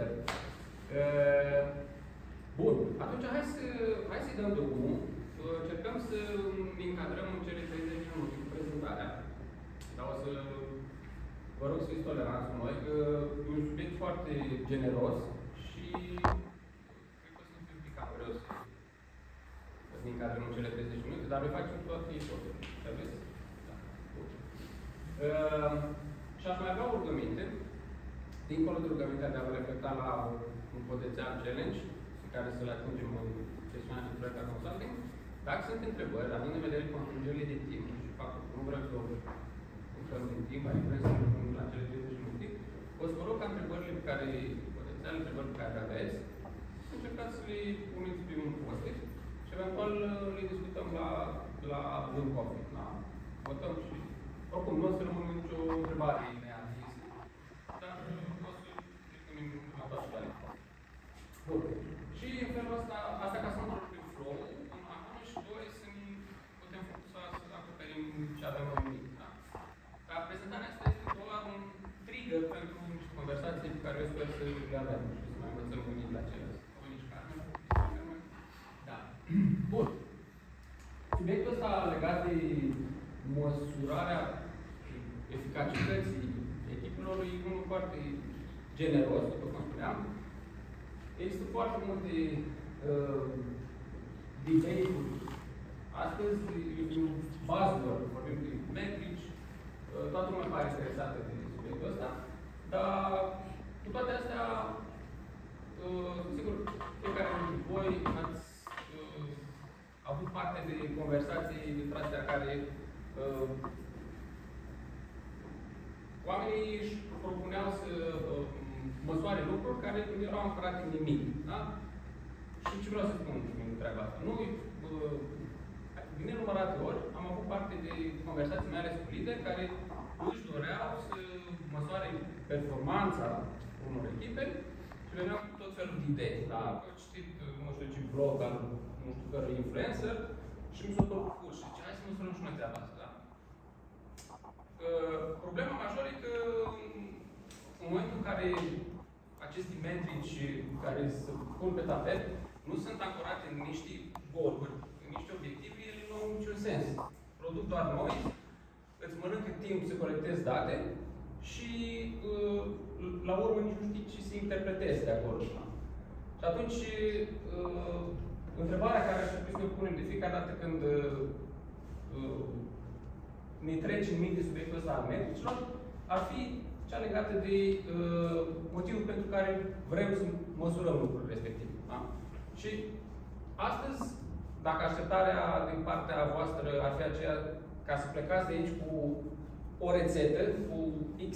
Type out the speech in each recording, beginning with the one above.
încredere. Bun, atunci hai să-i dăm drumul. Încercăm să încadrăm în cele 30 de minute cu prezentarea. Dar o să vă rog să fiți toleranți cu noi, că e un subiect foarte generos și cred că o să fiu un pic apureos. O să ne încadrăm în cele 30 de minute, dar noi facem toate efortul. Aveți? Da. Bun. Și aș mai avea o rugăminte, dincolo de rugămintea de a vă reflecta la un potențial challenge, care să-l atingem în chestiunea de proiect al consulting. Dacă sunt întrebări, având în vedere constrângerile de timp, și faptul că nu vreau să o lucrăm din timp, mai vreau să lucrăm la cele 30 minute, o să vă rog ca întrebările pe care, potențial întrebări pe care le aveți, să încercați să le puneți pe un post-it și eventual le discutăm la un coffee, la votăm și oricum nu o să rămână nicio întrebare neansă, dar o să discutăm la toată care. Bun. Și în felul ăsta, asta ca să nu vorbim flow, acum și doi putem focusa să acoperim ce avem în minte. Da? Dar prezentarea asta este doar un trigger pentru niște conversații pe care eu sper să le avem și să mai învățăm unii la ceilalți. Da. Bun. Subiectul ăsta legat de măsurarea eficacității echipelor e unul foarte generos, după cum spuneam. Există foarte multe debate-uri. Astăzi e un buzzword, vorbim de metrici, toată lumea pare interesată de subiectul ăsta, dar cu toate astea, sigur, fiecare dintre voi ați avut parte de conversații dintre astea care oamenii își propuneau să măsoare lucruri care nu erau ancorate în nimic. Da? Și ce vreau să spun în treaba asta? Nu, din nenumărate ori am avut parte de conversații, mai ales cu lideri, care își doreau să măsoare performanța unor echipe și veneau cu tot felul de idei. Da? Am citit, nu știu ce blog al nu știu cărui influencer și mi s-a părut și zice, hai să măsurăm și noi treaba asta. Da? Problema majoră e că în momentul în care aceste metrici care se pun pe tapet nu sunt ancorate în niște goluri, în niște obiective, ele nu au niciun sens. Produc doar noi, îți mănâncă timp să colectezi date și la urmă nici nu știi ce să interpretezi de acolo. Și atunci, întrebarea care ar trebui să ne punem de fiecare dată când ne trece în minte subiectul ăsta al metricilor, ar fi cea legată de motivul pentru care vrem să măsurăm lucrurile respective. Da? Și astăzi, dacă așteptarea din partea voastră ar fi aceea ca să plecați de aici cu o rețetă, cu X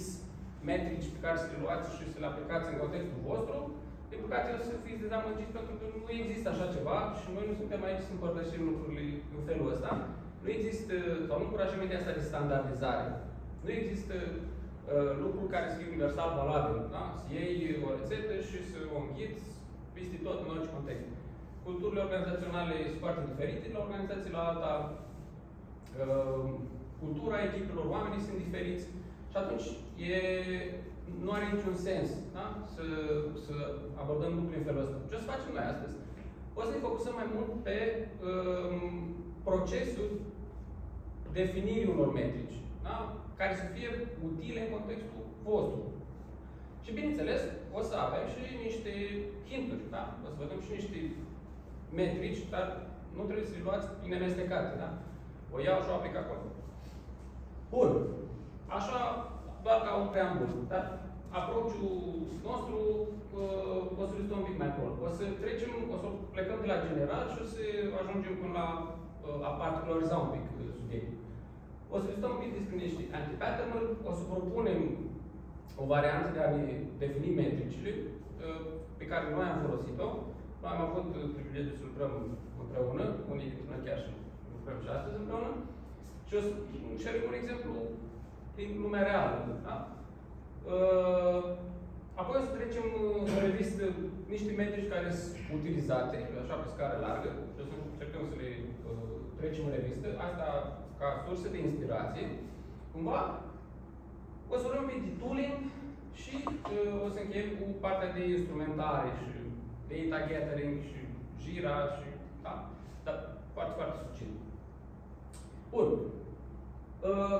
metrici pe care să le luați și să le aplicați în contextul vostru, din păcate o să fiți dezamăgiți pentru că nu există așa ceva și noi nu suntem aici să împărtășim lucrurile în felul ăsta. Nu există, sau nu încurajăm ideea asta de standardizare. Nu există lucruri care să fie universal valabil. Da? Să iei o rețetă și să o înghiți peste tot în orice context. Culturile organizaționale sunt foarte diferite la organizații la alta. Cultura echipelor, oamenii sunt diferiți. Și atunci nu are niciun sens, da? Să abordăm lucrurile în felul ăsta. Ce o să facem noi astăzi? O să ne focusăm mai mult pe procesul definirii unor metrici. Da? Care să fie utile în contextul vostru. Și bineînțeles, o să avem și niște hinturi, da? O să vă dăm și niște metrici, dar nu trebuie să le luați inemestecate, da? O iau și o aplic acolo. Bun. Așa, doar ca un preambul, dar aprociul nostru o să rezolvăm un pic mai mult. O să plecăm de la general și o să ajungem până la a particulariza un pic subiectul. O să discutăm un pic despre niște anti-pattern-uri, o să propunem o variantă de a ne defini metricile pe care noi am folosit-o. Noi am avut privilegiul să lucrăm împreună, unii dintre noi chiar și lucrăm și astăzi împreună. Și o să încerc un exemplu din lumea reală. Da? Apoi o să trecem în revistă niște metrici care sunt utilizate, așa pe scară largă, și o să încercăm să le trecem în revistă. Asta ca sursă de inspirație, cumva, o să vorbim de tooling Și o să încheiem cu partea de instrumentare și data gathering și gira și da, dar foarte, foarte succint. Bun.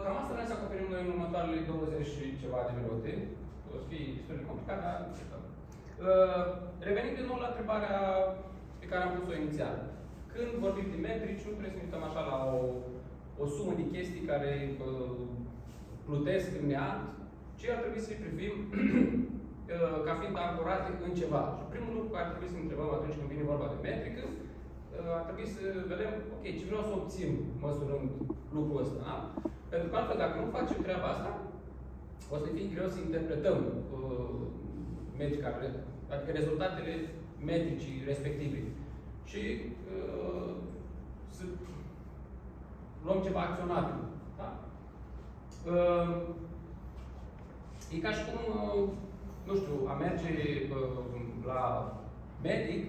Cam asta noi să acoperim noi în următoarele 20 și ceva de minute. O să fie destul de complicat, dar revenim din nou la întrebarea pe care am pus-o inițial. Când vorbim de metrici, nu trebuie să ne uităm așa la o sumă de chestii care plutesc în neant, ci ar trebui să le privim ca fiind ancorate în ceva. Și primul lucru care ar trebui să ne întrebăm atunci când vine vorba de metrică, ar trebui să vedem, ok, ce vreau să obțin măsurând lucrul ăsta, da? Pentru că altfel, dacă nu facem treaba asta, o să fie greu să interpretăm metrica, adică rezultatele metricii respective. Și să luăm ceva acționabil, da? E ca și cum, nu știu, a merge la medic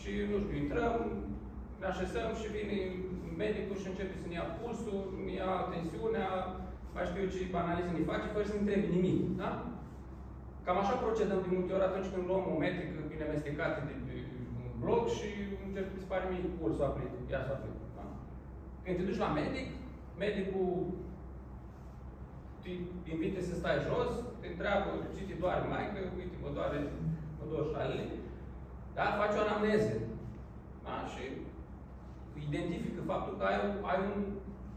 și, nu știu, intrăm, ne așezăm și vine medicul și începe să ne ia pulsul, ne ia tensiunea, mai știu eu ce analize ne face, fără să ne întrebe nimic, da? Cam așa procedăm de multe ori atunci când luăm o metrică bine amestecată de un bloc și încerc să pare mie pulsul aprit, ia s-a aprit, da? Când te duci la medic, medicul te invite să stai jos, te întreabă ce te doare maică, uite, mă doare, mă doare șalele, da? Faci o anamneză, da? Și identifică faptul că ai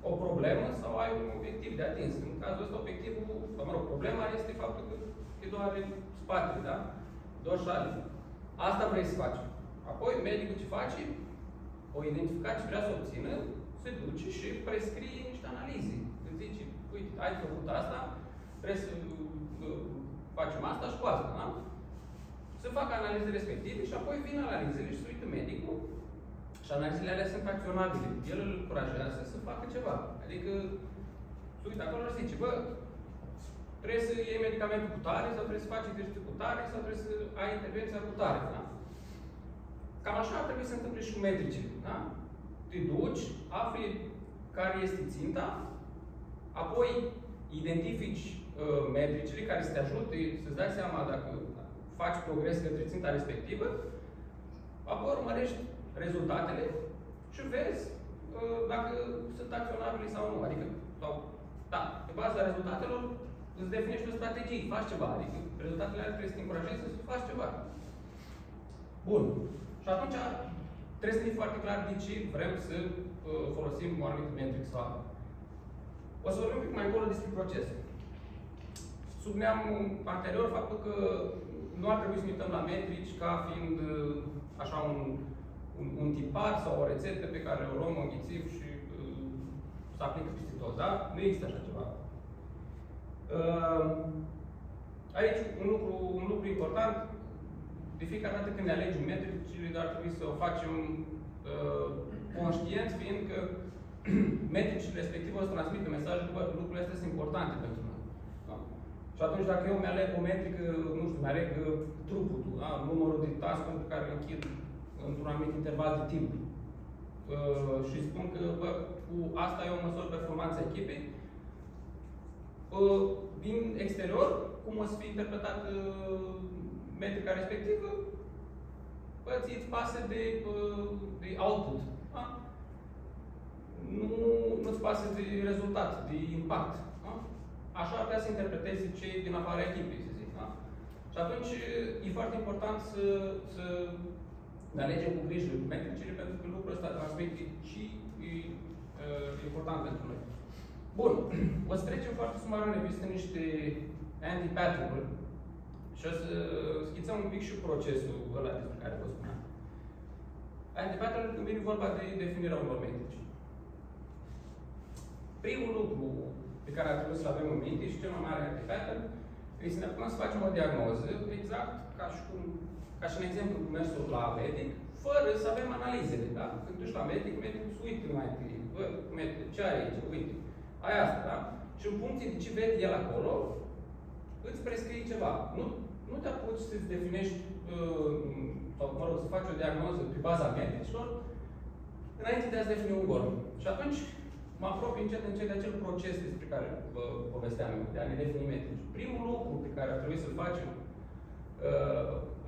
o problemă sau ai un obiectiv de atins. În cazul ăsta, obiectivul, sau mă rog, problema este faptul că te doare spatele, da? Doar șalele. Asta vrei să faci. Apoi, medicul ce face? O identificat ce vrea să obțină, se duce și prescrie niște analize. Îți zice, uite, ai făcut asta, trebuie să facem asta și cu asta, da? Să facă analizele respective și apoi vin analizele și se uită medicul și analizele alea sunt acționabile. El îl încurajează să facă ceva. Adică, se uită acolo și zice, bă, trebuie să iei medicamentul cu tare, sau trebuie să faci exercițiu cu tare, sau trebuie să ai intervenția cu tare, da? Cam așa ar trebui să se întâmple și cu metricile, da? Te duci, afli care este ținta, apoi identifici metricile care să te ajute să-ți dai seama dacă faci progres către ținta respectivă, apoi urmărești rezultatele și vezi dacă sunt acționabile sau nu. Adică, sau, da, pe baza rezultatelor îți definești o strategie, faci ceva. Adică rezultatele alea trebuie să te încurajeze să faci ceva. Bun. Și atunci trebuie să fie foarte clar de ce vrem să folosim o anumită metric sau altă. O să vorbim un pic mai încolo despre proces. Spuneam anterior faptul că nu ar trebui să ne uităm la metrici ca fiind așa un tipar sau o rețetă pe care o luăm în ghițiv și se aplică peste tot, da? Nu există așa ceva. Aici un lucru important, de fiecare dată când ne alegem metricile, ar trebui să o facem conștienți, fiind că metricile respective o să transmită mesajul că lucrurile astea sunt importante pentru noi. Da? Și atunci, dacă eu mi-aleg o metrică, nu știu, mi-aleg trupul, da? Numărul de task-uri pe care le închid într-un anumit interval de timp și spun că bă, cu asta eu măsor performanța echipei, din exterior, cum o să fie interpretat metrica respectivă, bă, ți-ți pasă de output. Da? Nu-ți pasă de rezultat, de impact. Da? Așa ar putea să interpreteze cei din afara echipei, să zic. Da? Și atunci e foarte important să ne alegem cu grijă metricile, pentru că lucrul ăsta transmite și e important pentru noi. Bun. O să trecem foarte sumar în revistă niște anti-pattern-uri și o să schițăm un pic și procesul ăla despre care vă spuneam. Anti-pattern-uri când vine vorba de definirea unor metrici. Primul lucru pe care ar trebui să-l avem în minte și cel mai mare anti-pattern este să ne apucăm să facem o diagnoză, exact ca și în exemplu cu mersul la medic, fără să avem analizele, da? Când duci la medic, medicul se uită mai întâi. Bă, ce ai aici? Uite. Ai asta, da? Și în funcție de ce vede el acolo, îți prescrie ceva. Nu te apuci să-ți definești, sau mă rog, să faci o diagnoză pe baza medicilor, înainte de a-ți defini un gol. Și atunci, mă apropii încet încet de acel proces despre care vă povesteam, de a ne defini metrici. Primul lucru pe care ar trebui să-l facem,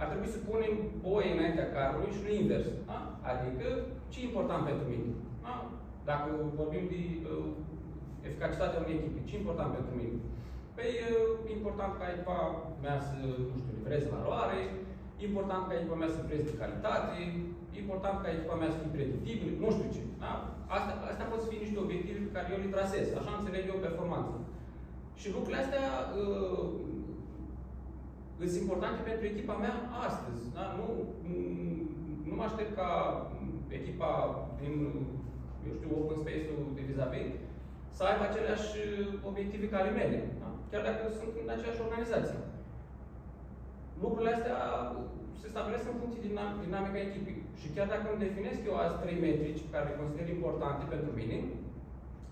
ar trebui să punem oile înaintea carului și nu invers. Da? Adică, ce e important pentru mine? Da? Dacă vorbim de eficacitatea unei echipe, ce e important pentru mine? Păi, e important ca echipa mea să, nu știu, livreze valoare, e important ca echipa mea să livreze de calitate, e important ca echipa mea să fie predictibilă, nu știu ce. Da? Astea pot fi niște obiective pe care eu le trasez. Așa înțeleg eu performanța. Și lucrurile astea sunt importante pentru echipa mea astăzi. Da? Nu mă aștept ca echipa din, eu știu, Open Space-ul de vis-a-vis să aibă aceleași obiective ca ale mele. Da? Chiar dacă sunt în aceeași organizație. Lucrurile astea se stabilesc în funcție din dinamica echipei. Și chiar dacă îmi definesc eu azi 3 metrici care le consider importante pentru mine,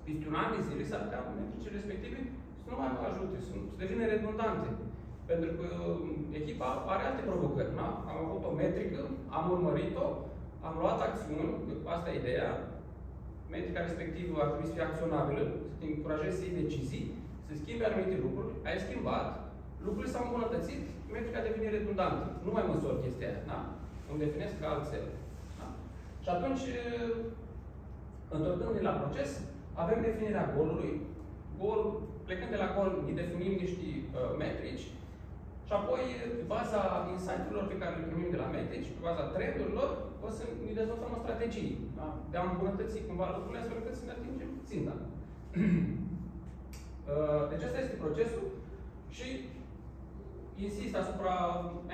peste un an de zile s-ar putea metricile respective să nu mai mă ajute, să devină redundante. Pentru că echipa are alte provocări. Na? Am avut o metrică, am urmărit-o, am luat acțiuni, asta e ideea. Metrica respectivă ar trebui să fie acționabilă, să te încurajezi să iei decizii, să schimbi anumite lucruri, ai schimbat, lucrurile s-au îmbunătățit, metrica devine redundantă. Nu mai măsor chestia aia. Na? Îmi definesc ca altfel. Da? Și atunci, întorcându-ne la proces, avem definirea golului. Gol, plecând de la gol, îi definim niște metrici și apoi, pe baza insight-urilor pe care le primim de la metrici, pe baza trendurilor, o să ne dezvoltăm o strategie. Da? De a îmbunătăți cumva lucrurile astfel încât să ne atingem ținta. Deci asta este procesul și insist asupra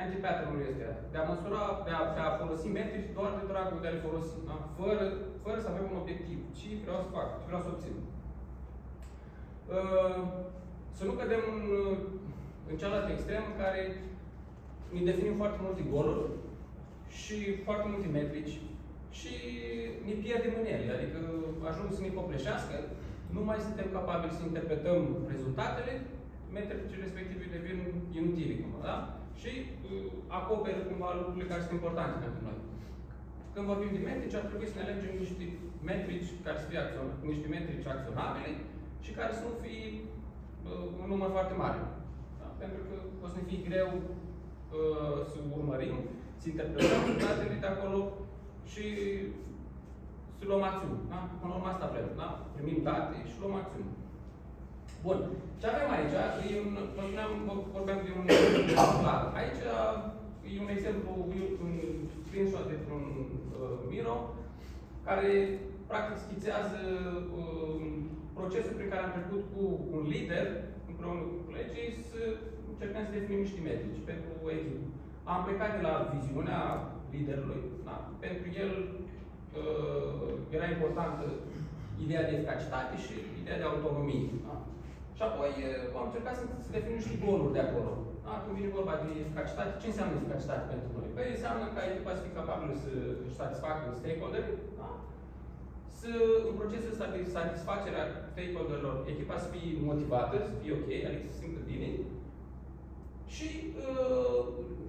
anti-pattern-ului ăsta, de a măsura, de a folosi metrici doar de dragul de a le folosi, da? Fără să avem un obiectiv. Ce vreau să fac? Ce vreau să obțin? Să nu cădem în cealaltă extrem în care ne definim foarte multe goluri și foarte multe metrici și ne pierdem în ele. Adică ajung să ne copleșească, nu mai suntem capabili să interpretăm rezultatele, metricile respective devin inutile, cumva, da? Și acoperă cumva lucrurile care sunt importante pentru noi. Când vorbim de metrici, ar trebui să ne alegem niște metrici care să fie niște metrici acționabile și care să nu fie un număr foarte mare. Da? Pentru că o să ne fie greu să urmărim, să interpretăm rezultatele de acolo și să luăm acțiuni. Da? Până la urmă asta vrem, da? Primim date și luăm acțiuni. Bun. Ce avem aici? Vorbeam de un plan. Aici e un exemplu, un screenshot dintr-un Miro, care practic schițează procesul prin care am trecut cu un lider, împreună cu colegii, să încercăm să definim niște metrici pentru o echipă. Am plecat de la viziunea liderului. Da? Pentru el era importantă ideea de eficacitate și ideea de autonomie. Da? Și apoi am încercat să definim niște goluri de acolo. Da? Când vine vorba de eficacitate, ce înseamnă eficacitate pentru noi? Păi înseamnă ca echipa să fie capabilă să își satisfacă stakeholderii, da? În procesul de satisfacere a stakeholderilor, echipa să fie motivată, să fie ok, adică să simtă bine. Și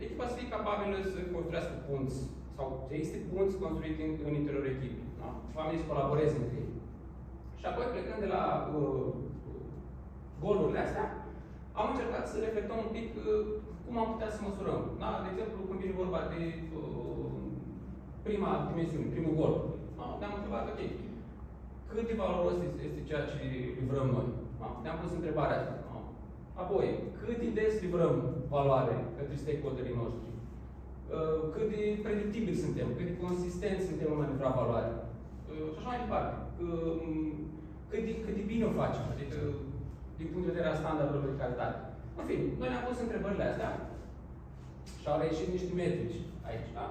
echipa să fie capabilă să construiască punți. Sau să existe punți construite în interiorul echipei. Da? Oamenii să colaboreze între ei. Și apoi, plecând de la golurile astea, am încercat să reflectăm un pic cum am putea să măsurăm. Da? De exemplu, când vine vorba de prima dimensiune, primul gol, da? Ne-am întrebat, ok, cât de valoros este ceea ce livrăm noi? Da? Ne-am pus întrebarea asta. Da? Apoi, cât de des livrăm valoare către stakeholderii noștri? Cât de predictibili suntem? Cât de consistenți suntem în a livra valoare? Și așa mai departe. Cât de bine o facem, adică din punct de vedere a standardelor de calitate. În fine, noi ne-am pus întrebările astea și au reieșit niște metrici aici, da?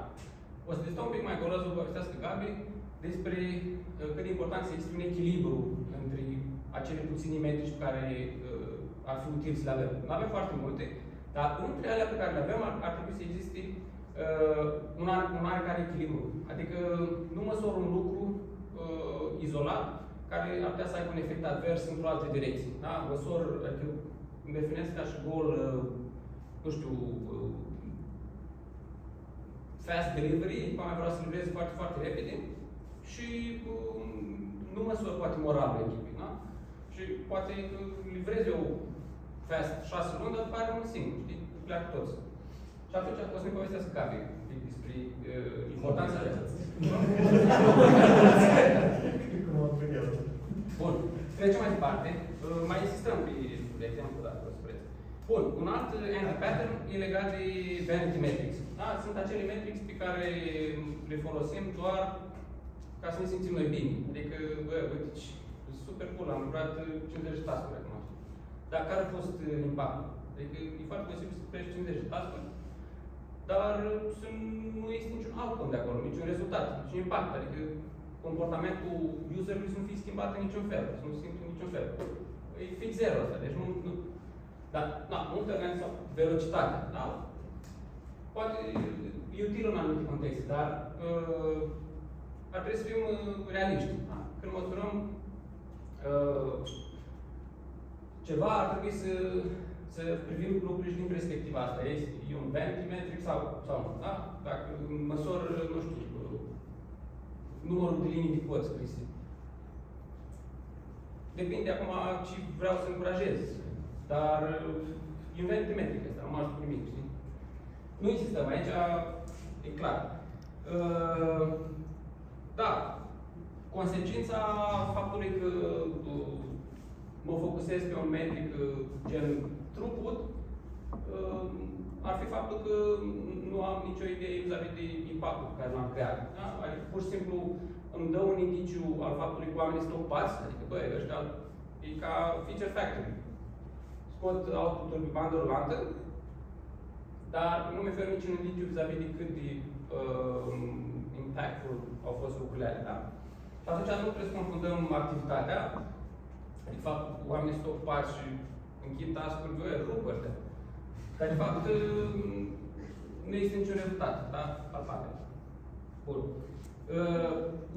O să destul un pic mai golos, vă povestească Gabi, despre cât de important să existe un echilibru între acele puțini metrici pe care ar fi util să le avem. Nu avem foarte multe, dar între alea pe care le avem ar trebui să existe un oarecare echilibru. Adică nu măsor un lucru izolat, care ar putea să aibă un efect advers într-o altă direcție. Da? Măsor, adică îmi definesc ca și gol, nu știu, fast delivery, vreau să livrez foarte, foarte repede și nu măsor poate moralul echipei, da? Și poate livrez eu fast 6 luni, dar după aia rămân singur, știi? Pleacă toți. Și atunci o să-mi povestească Gabi despre importanța relației. Bun. Trecem mai departe. Mai insistăm pe, de exemplu, dacă o să vreți. Bun. Un alt pattern e legat de vanity metrics. Da? Sunt acele metrics pe care le folosim doar ca să ne simțim noi bine. Adică, bă, uite, super cool, am lucrat 50 task-uri acum. Dar care a fost impactul? Adică e foarte posibil să pleci 50 task-uri, dar nu există niciun outcome de acolo, niciun rezultat, niciun impact. Adică comportamentul userului să nu fie schimbat în niciun fel, să nu se simte în niciun fel. E fix zero asta, deci nu. Dar, da, multe organizații au velocitate, da? Poate e util în anumite contexte, dar ar trebui să fim realiști. Da? Când măsurăm ceva, ar trebui să privim lucrurile și din perspectiva asta. E un vanity metric sau nu, da? Dacă măsor, nu știu, numărul de linii de cod scrise. Depinde acum ce vreau să încurajez, dar e un vanity metric ăsta, nu m-aș primi, știi? Nu insistăm, aici e clar. Da, consecința faptului că mă focusez pe un metric gen throughput, ar fi faptul că nu am nicio idee vis-a-vis de impactul pe care l-am creat. Da? Adică, pur și simplu, îmi dă un indiciu al faptului că oamenii sunt ocupați, adică, băi, ăștia e ca feature factory. Scot output-ul pe bandă rulantă, dar nu mi oferă niciun indiciu vis-a-vis de cât de impactful au fost lucrurile alea. Da? Și atunci nu trebuie să confundăm activitatea, de fapt, oamenii sunt ocupați și închid task-uri, băi, rup ăștia. Dar, de fapt, nu există niciun rezultat, da? Palpabil. Bun.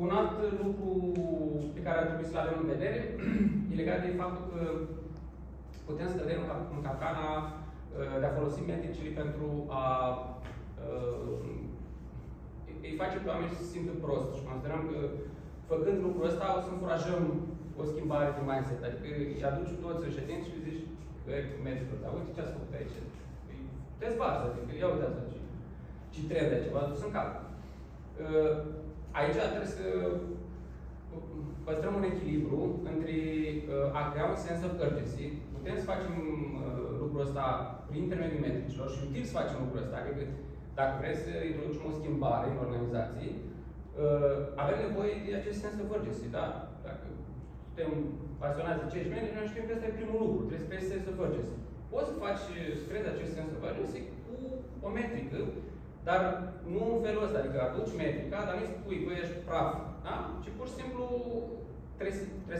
Un alt lucru pe care ar trebui să-l avem în vedere e legat de faptul că putem să cădem în capcana de a folosi metricile pentru a îi face pe oameni să se simtă prost. Și considerăm că, făcând lucrul ăsta, o să încurajăm o schimbare de mindset. Adică îi aduci toți în ședință și îi zici că mergi tot. Dar uite ce ați făcut aici. Te zbați, adică ia uitați ce trebuie, ceva dus în cap. Aici trebuie să păstrăm un echilibru între a crea un sense of urgency. Putem să facem lucrul ăsta prin intermediul metricilor și util să facem lucrul ăsta. Adică dacă vreți să introducem o schimbare în organizații, avem nevoie de acest sense of urgency, da? Dacă suntem pasionați de change management, noi știm că ăsta e primul lucru, trebuie să crezi sense of urgency. Poți să faci, să crezi acest sens of urgency cu o metrică, dar nu în felul ăsta, adică aduci metrica, dar nu-i spui, băi, ești praf, da? Ci pur și simplu trebuie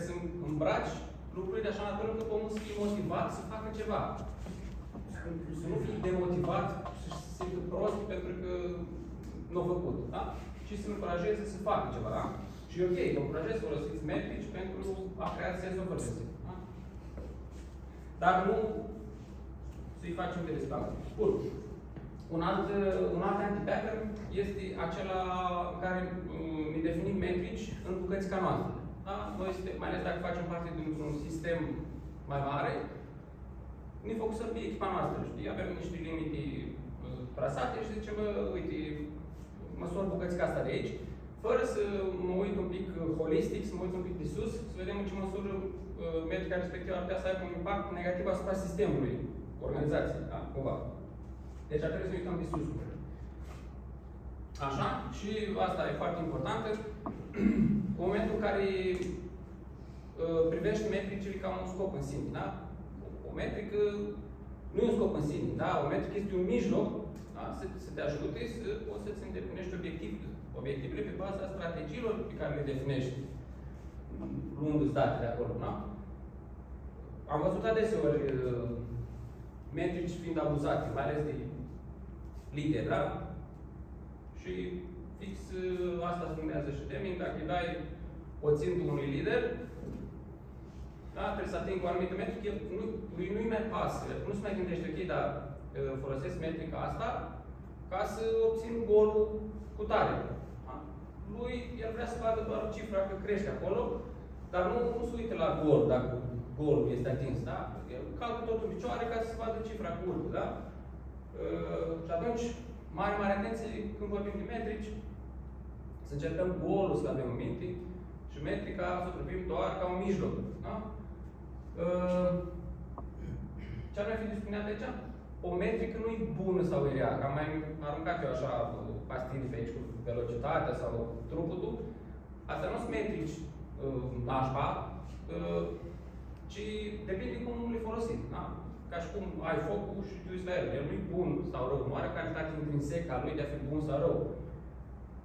să îmbraci lucrurile de așa natură încât omul să fie motivat să facă ceva. Să nu fii demotivat, să se simtă prost pentru că nu a făcut, da? Ci să încurajeze să facă ceva, da? Și e ok, vă încurajez să folosiți metrici pentru a crea sensul urgency, da? Dar nu să-i facem de respect. Bun. Un alt anti-pattern este acela care ne definim metrici în bucăți ca noastră. Da? Noi, mai ales dacă facem parte dintr-un sistem mai mare, ne focusăm pe echipa noastră. Știi? Avem niște limite trasate și zicem, uite, măsor bucățica asta de aici, fără să mă uit un pic holistic, să mă uit un pic de sus, să vedem în ce măsură metrica respectivă ar putea să aibă un impact negativ asupra sistemului. Organizație, da? Cumva. Deci ar trebui să ne uităm de sus. Așa? Și asta e foarte importantă. În momentul în care privești metricile ca un scop în sine, da? O metrică nu e un scop în sine, da? O metrică este un mijloc, da? Să te ajute să poți să-ți îndeplinești obiectivele pe baza strategiilor pe care le definești, luându-ți datele de acolo, da? Am văzut adeseori metrici fiind abuzate, mai ales de lideri, da? Și fix asta se numează și teming, dacă îi dai o țintă unui lider, da? Trebuie să ating o anumită metrică, lui nu-i mai pasă, nu se mai gândește, ok, dar folosesc metrica asta ca să obțin golul cu tare. Da? lui, el vrea să vadă doar cifra că crește acolo, dar nu se uită la gol, dacă golul este atins, da? El calcă tot în picioare ca să se vadă cifra curvă, da? Și atunci, mare atenție când vorbim de metrici, să încercăm golul să avem în minte și metrica să o privim doar ca un mijloc, da? Ce ar mai fi discutat aici? O metrică nu e bună sau e rea, că am mai aruncat eu așa pastile pe aici cu velocitatea sau truputul. Astea nu sunt metrici nașpa, ci depinde cum le folosim, da? Ca și cum ai focul și tu la el. El nu e bun sau rău, nu are calitate intrinsecă a lui de a fi bun sau rău.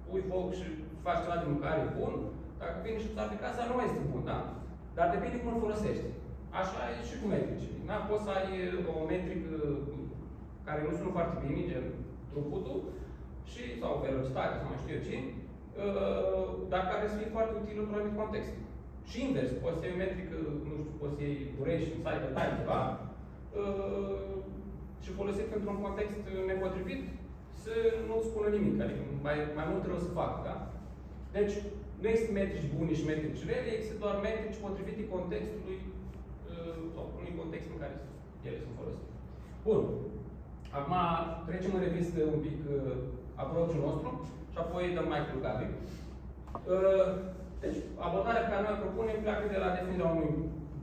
Pui foc și faci ceva de mâncare bun, dacă vine și ți-ar de casa, nu mai este bun, da? Dar depinde cum îl folosești. Așa e și cu metrici. Da? Poți să ai o metrică care nu sună foarte bine, gen truputul, și, sau velocitatea, sau mai știu eu ce, dar care să fie foarte util într-un anumit context. Și invers, poți să iei o metrică, nu știu, poți să iei duration, cycle time, ceva, și folosit într-un context nepotrivit, să nu-ți spună nimic, adică mai mult rău să fac, da? Deci, nu există metrici bune și metrici rele, există doar metrici potrivite contextului sau unui context în care ele sunt folosite. Bun. Acum trecem în revistă un pic approach-ul nostru și apoi dăm mai cu Gabi. Deci, abordarea pe care noi o propunem pleacă de la definirea unui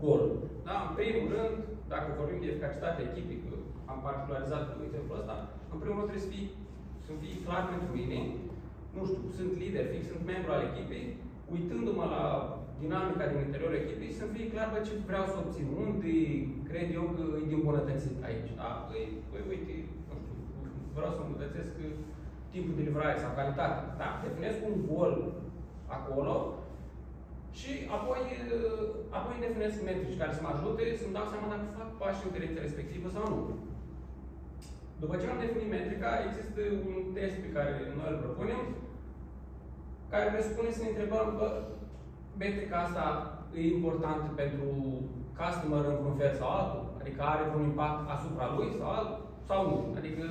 gol. Da? În primul rând, dacă vorbim de eficacitatea echipei, că am particularizat cu exemplul ăsta, în primul rând trebuie să fii clar pentru mine. Nu știu, sunt lider fix, sunt membru al echipei, uitându-mă la dinamica din interiorul echipei, să-mi fie clar pe ce vreau să obțin, unde cred eu că e de îmbunătățit aici. Da? Păi, uite, nu știu, vreau să îmbunătățesc timpul de livrare sau calitatea. Da? Definesc un gol acolo și apoi definesc metrici care să mă ajute să-mi dau seama dacă fac pași în direcția respectivă sau nu. După ce am definit metrica, există un test pe care noi îl propunem, care presupune să ne întrebăm, bă, metrica asta e importantă pentru customer într-un fel sau altul? Adică are un impact asupra lui sau nu? Adică,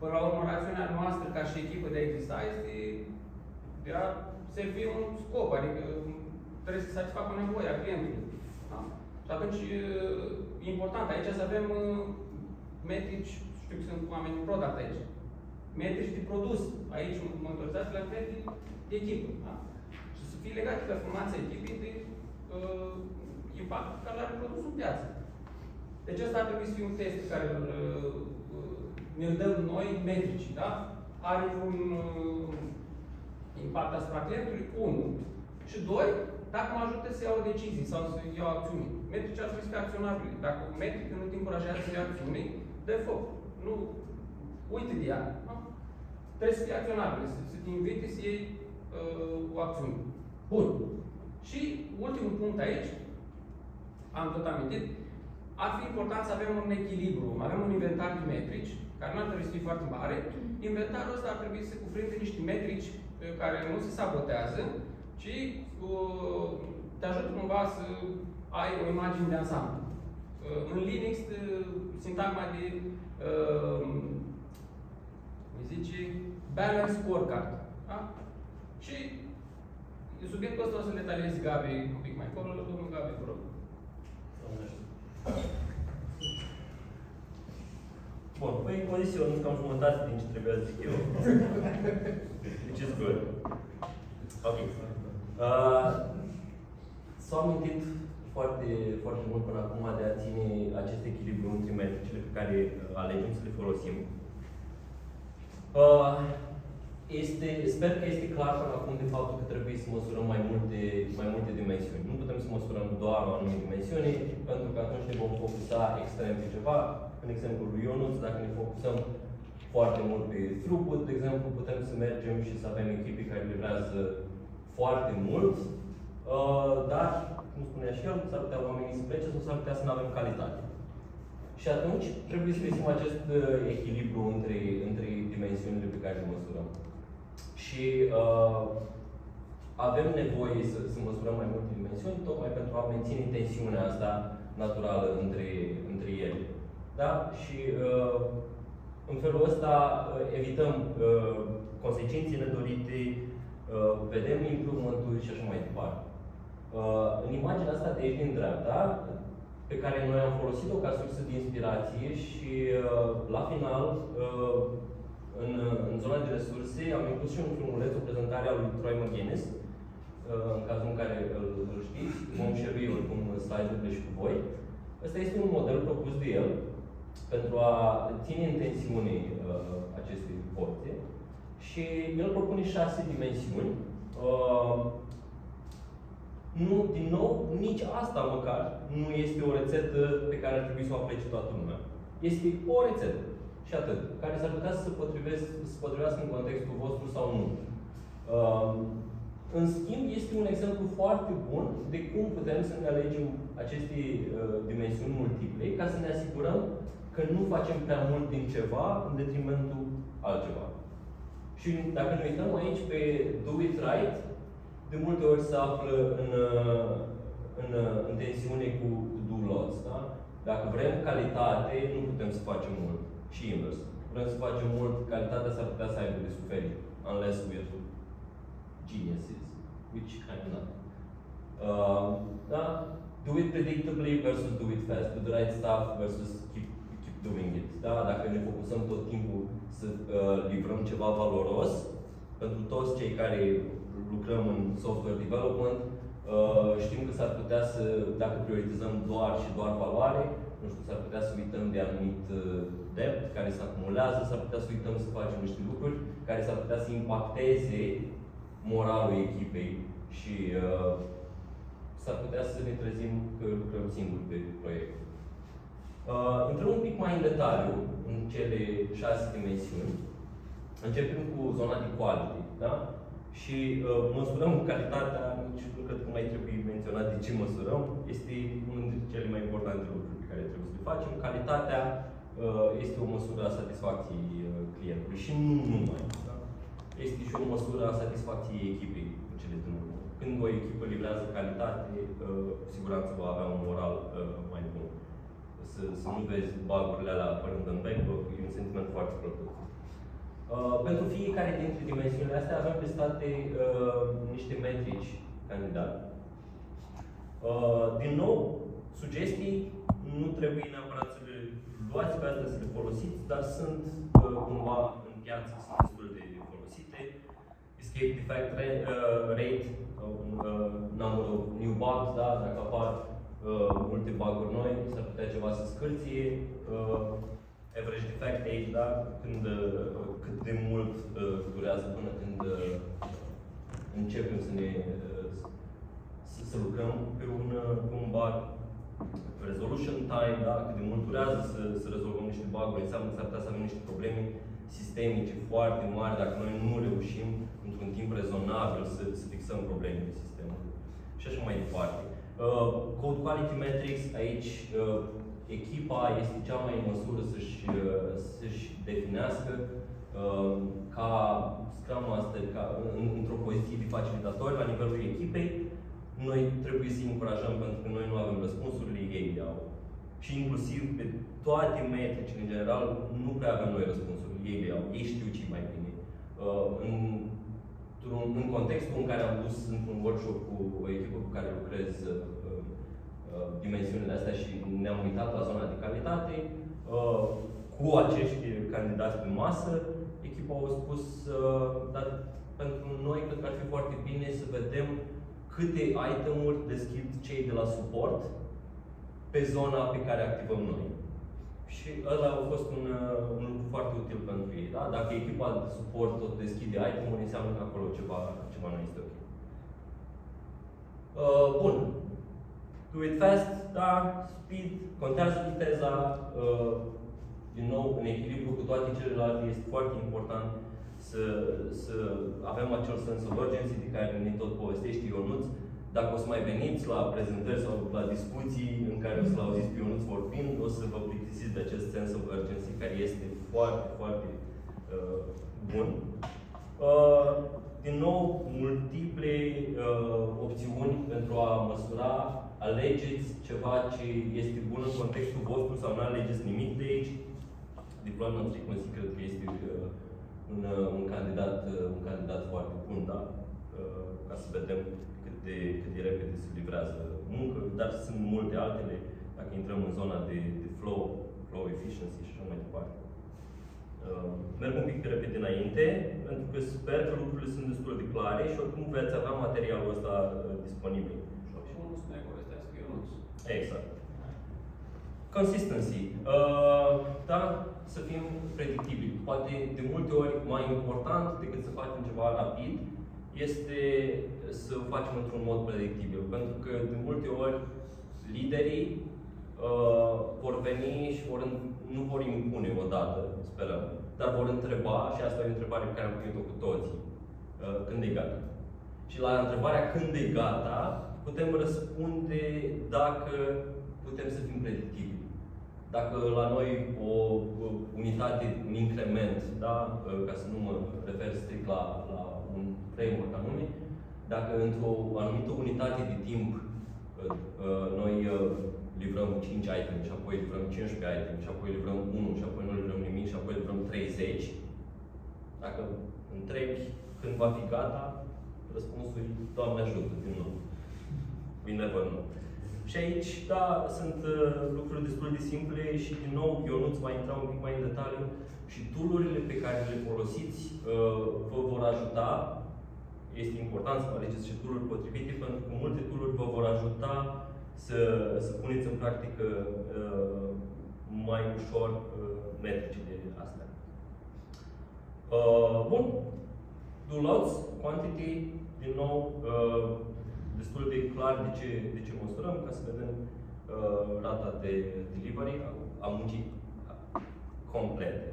până la urmă, rațiunea noastră ca și echipă de a exista este de a servi un scop, adică trebuie să satisfacă nevoia clientului. Da? Și atunci, e important aici să avem metrici. Știu că sunt oameni de product aici. Metrici de produs. Aici mă întorzați la fel de echipă. Da? Și să fie legat de performanța echipei de impactul care l-are produsul în piață. Deci asta ar trebui să fie un test pe care ne-l dăm noi metrici. Da? Are un impact asupra clientului? 1. Și 2. Dacă mă ajută să iau decizii sau să iau acțiuni. Metrici ar trebui să fie acționabile. Dacă metrică nu te încurajează să iau acțiuni, dă foc. Nu uite de ea. Da? Trebuie să fie acționabil, să te invite să iei o acțiune. Bun. Și ultimul punct aici, am tot amintit, ar fi important să avem un echilibru, avem un inventar de metrici, care nu ar trebui să fie foarte mare. Inventarul ăsta ar trebui să cuprinde niște metrici care nu se sabotează, ci te ajută cumva să ai o imagine de ansamblu. În Linux, sintagma de balance scorecard. Da? Și subiectul ăsta o să detaliez Gabi un pic mai acolo, domnul Gabi, vă rog. Bun, păi în poziție eu nu cam jumătate din ce trebuia să zic eu. Deci it's good. Ok. S-au amintit foarte mult până acum de a ține acest echilibru între metricile pe care alegem să le folosim. Sper că este clar până acum de faptul că trebuie să măsurăm mai multe dimensiuni. Nu putem să măsurăm doar o anumită dimensiune, pentru că atunci ne vom focusa extrem pe ceva. În exemplu lui Ionuț, dacă ne focusăm foarte mult pe throughput, de exemplu, putem să mergem și să avem echipe care livrează foarte mult, dar cum spunea și el, s-ar putea oamenii să plece sau s-ar putea să nu avem calitate. Și atunci trebuie să găsim acest echilibru între dimensiunile pe care le măsurăm. Și avem nevoie să măsurăm mai multe dimensiuni, tocmai pentru a menține tensiunea asta naturală între ele. Da? Și în felul ăsta evităm consecințele dorite, vedem improvement-uri și așa mai departe. În imaginea asta de aici din dreapta, pe care noi am folosit-o ca sursă de inspirație și la final, în zona de resurse, am inclus și un filmuleț, o prezentare a lui Troy McGuinness, în cazul în care îl știți, vom share-i oricum slide-urile și cu voi. Ăsta este un model propus de el pentru a ține în tensiune aceste porte și el propune 6 dimensiuni. Din nou, nici asta măcar nu este o rețetă pe care ar trebui să o aplece toată lumea. Este o rețetă și atât, care s-ar putea să se potrivească în contextul vostru sau nu. În schimb, este un exemplu foarte bun de cum putem să ne alegem aceste dimensiuni multiple ca să ne asigurăm că nu facem prea mult din ceva în detrimentul altceva. Și dacă ne uităm aici pe Do It Right, de multe ori se află în tensiune cu Do Lots. Da? Dacă vrem calitate, nu putem să facem mult. Și invers. Vrem să facem mult, calitatea s-ar putea să aibă de suferit. Unless we're geniuses, which kind of not. Da? Do it predictably versus do it fast. Do the right stuff versus keep doing it. Da? Dacă ne focusăm tot timpul să livrăm ceva valoros, pentru toți cei care lucrăm în software development, știm că s-ar putea să, dacă prioritizăm doar și doar valoare, nu știu, s-ar putea să uităm de anumit debt care se acumulează, s-ar putea să uităm să facem niște lucruri care s-ar putea să impacteze moralul echipei și s-ar putea să ne trezim că lucrăm singuri pe proiect. Intrăm un pic mai în detaliu în cele 6 dimensiuni. Începem cu zona de quality, da? Și măsurăm calitatea, nici nu cred că mai trebuie menționat de ce măsurăm. Este unul dintre cele mai importante lucruri pe care trebuie să le facem. Calitatea este o măsură a satisfacției clientului și nu numai. Da? Este și o măsură a satisfacției echipei în cele din urmă. Când o echipă livrează calitate, cu siguranță va avea un moral mai bun. Să nu vezi bug-urile alea apărând în backlog, e un sentiment foarte plăcut. Pentru fiecare dintre dimensiunile astea avem testate niște metrici candidat. Din nou, sugestii nu trebuie neapărat să le luați pe astea, să le folosiți, dar sunt cumva în piață, sunt destul de folosite. Escape defect rate, number of new bugs, da? Dacă apar multe bug-uri noi, s-ar putea ceva să scârție. Average defect age, da? Cât de mult durează până când începem să lucrăm pe un bug. Resolution time, da? Cât de mult durează să rezolvăm niște bug-uri, înseamnă că s-ar putea să avem niște probleme sistemice foarte mari dacă noi nu reușim într-un timp rezonabil să fixăm problemele sistemului. Și așa mai departe. Code Quality Metrics, aici echipa este cea mai în măsură să-și definească ca Scrum Master, într-o poziție de facilitator la nivelul echipei. Noi trebuie să-i încurajăm pentru că noi nu avem răspunsurile, ei le au. Și inclusiv pe toate metricile, în general, nu prea avem noi răspunsurile, ei le au. Ei știu ce mai bine. În contextul în care am pus într-un workshop cu o echipă cu care lucrez dimensiunile astea și ne-am uitat la zona de calitate, cu acești candidați pe masă, echipa a spus, dar pentru noi cred că ar fi foarte bine să vedem câte itemuri deschid cei de la suport pe zona pe care activăm noi. Și ăla a fost un lucru foarte util pentru ei. Da? Dacă echipa de suport tot deschide itemuri, înseamnă că acolo ceva nu este ok. Bun. Do it fast, da, speed, contează viteza, din nou, în echilibru cu toate celelalte, este foarte important să avem acel sens of urgency de care ne tot povestește Ionuț. Dacă o să mai veniți la prezentări sau la discuții în care o să-l auziți pe Ionuț vorbind, o să vă plictisiți de acest sens of urgency care este foarte, foarte bun. Din nou, multiple opțiuni pentru a măsura. Alegeți ceva ce este bun în contextul vostru sau nu alegeți nimic de aici. Deployment frequency cred că este un candidat foarte bun, da? ca să vedem cât de repede se livrează muncă, dar sunt multe altele dacă intrăm în zona de flow efficiency și așa mai departe. Merg un pic repede înainte, pentru că sper că lucrurile sunt destul de clare și oricum veți avea materialul ăsta disponibil. Și unul spune că ăsta este Ionuț. Exact. Consistency. Da, să fim predictibili. Poate de multe ori mai important decât să facem ceva rapid este să o facem într-un mod predictibil. Pentru că de multe ori liderii vor veni și nu vor impune odată, sperăm, dar vor întreba, și asta e o întrebare pe care am primit-o cu toții, când e gata. Și la întrebarea când e gata, putem răspunde dacă putem să fim predictibili. Dacă la noi o unitate, un increment, da? Ca să nu mă refer strict la un framework anume, dacă într-o anumită unitate de timp noi livrăm 5 itemi și apoi livrăm 15 itemi și apoi livrăm 1 și apoi nu livrăm nimic și apoi livrăm 30, dacă întrebi când va fi gata, răspunsul e Doamne ajută, din nou. We never know. Și aici, da, sunt lucruri destul de simple și din nou, Ionuț va intra un pic mai în detaliu și tool-urile pe care le folosiți vă vor ajuta. Este important să alegeți și tool-uri potrivite, pentru că multe tool-uri vă vor ajuta să puneți în practică mai ușor metricile astea. Bun. Do lots, quantity, din nou, destul de clar de ce măsurăm, ca să vedem rata de delivery a muncii complete.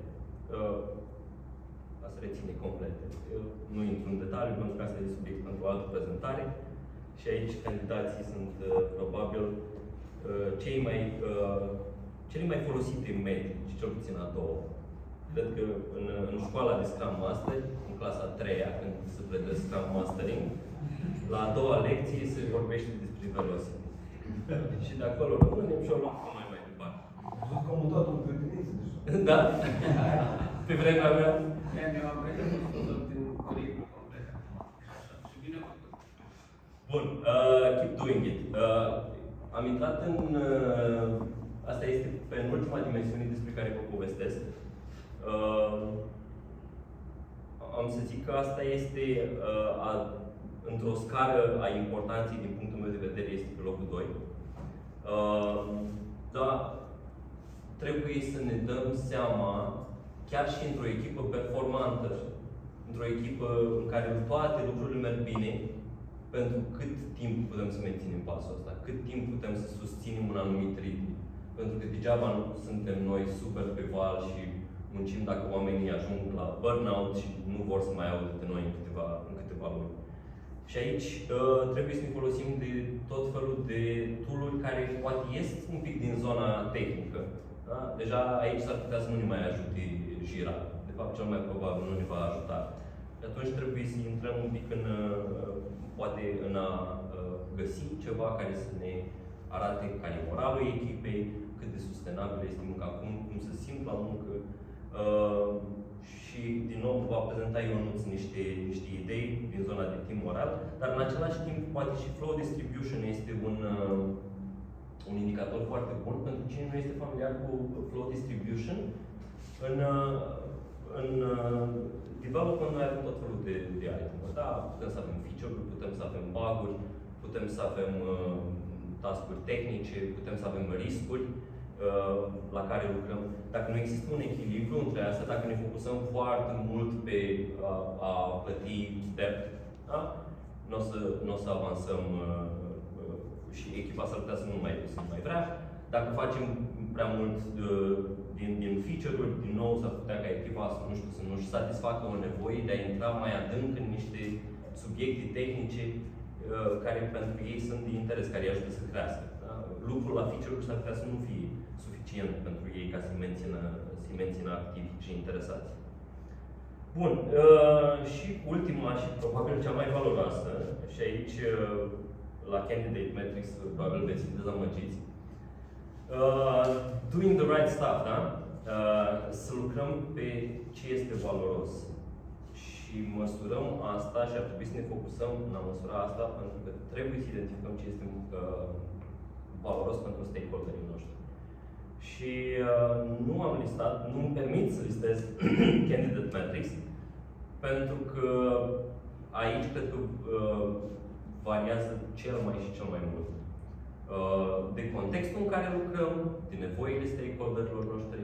Asta reține complete. Eu nu intru în detaliu, pentru că asta e subiect pentru o altă prezentare. Și aici candidații sunt probabil cele mai folosite metrici, cel puțin a doua. Cred că în școala de Scrum Master, în clasa a 3-a, când se predă Scrum Mastering, la a doua lecție se vorbește despre velocity. Și de acolo rămânem și o luăm mai departe. Sunt comutatul pe tine, da? Pe vremea mea? Bun, keep doing it. Am intrat în... asta este penultima dimensiune despre care vă povestesc. Am să zic că asta este, într-o scară a importanței, din punctul meu de vedere, este pe locul 2. Dar trebuie să ne dăm seama, chiar și într-o echipă performantă, într-o echipă în care toate lucrurile merg bine, pentru cât timp putem să menținem pasul ăsta, cât timp putem să susținem un anumit ritm. Pentru că degeaba nu suntem noi super pe val și muncim dacă oamenii ajung la burnout și nu vor să mai audă de noi în câteva luni. Și aici trebuie să ne folosim de tot felul de tool-uri care poate ies un pic din zona tehnică. Da? Deja aici s-ar putea să nu ne mai ajute Jira. De fapt, cel mai probabil nu ne va ajuta. Și atunci trebuie să intrăm un pic poate în a găsi ceva care să ne arate care e moralul echipei, cât de sustenabilă este munca acum, cum se simt la muncă. Și din nou va prezenta Ionuț niște idei din zona de timp moral, dar în același timp poate și flow distribution este un indicator foarte bun pentru cine nu este familiar cu flow distribution. În development noi avem tot felul de item. Da, putem să avem feature-uri, putem să avem bug-uri, putem să avem task-uri tehnice, putem să avem riscuri la care lucrăm. Dacă nu există un echilibru între astea, dacă ne focusăm foarte mult pe a plăti debt, da? Nu o să avansăm și echipa s-ar putea să nu mai vrea. Dacă facem prea mult din feature-uri, din nou s-ar putea ca echipa să nu-și satisfacă o nevoie de a intra mai adânc în niște subiecte tehnice care pentru ei sunt de interes, care îi ajută să crească. Da? Lucrul la feature-uri s-ar putea să nu fie suficient pentru ei ca să-i mențină activi și interesați. Bun. Și ultima și probabil cea mai valoroasă, și aici la Candidate Metrics probabil veți fi dezamăgiți. Doing the right stuff, da? Să lucrăm pe ce este valoros. Și și măsurăm asta și ar trebui să ne focusăm în a măsura asta, pentru că trebuie să identificăm ce este valoros pentru stakeholderii noștri. Și nu am listat, nu îmi permit să listez Candidate Metrics, pentru că aici cred că variază cel mai și cel mai mult de contextul în care lucrăm, de nevoile stakeholderilor noștri.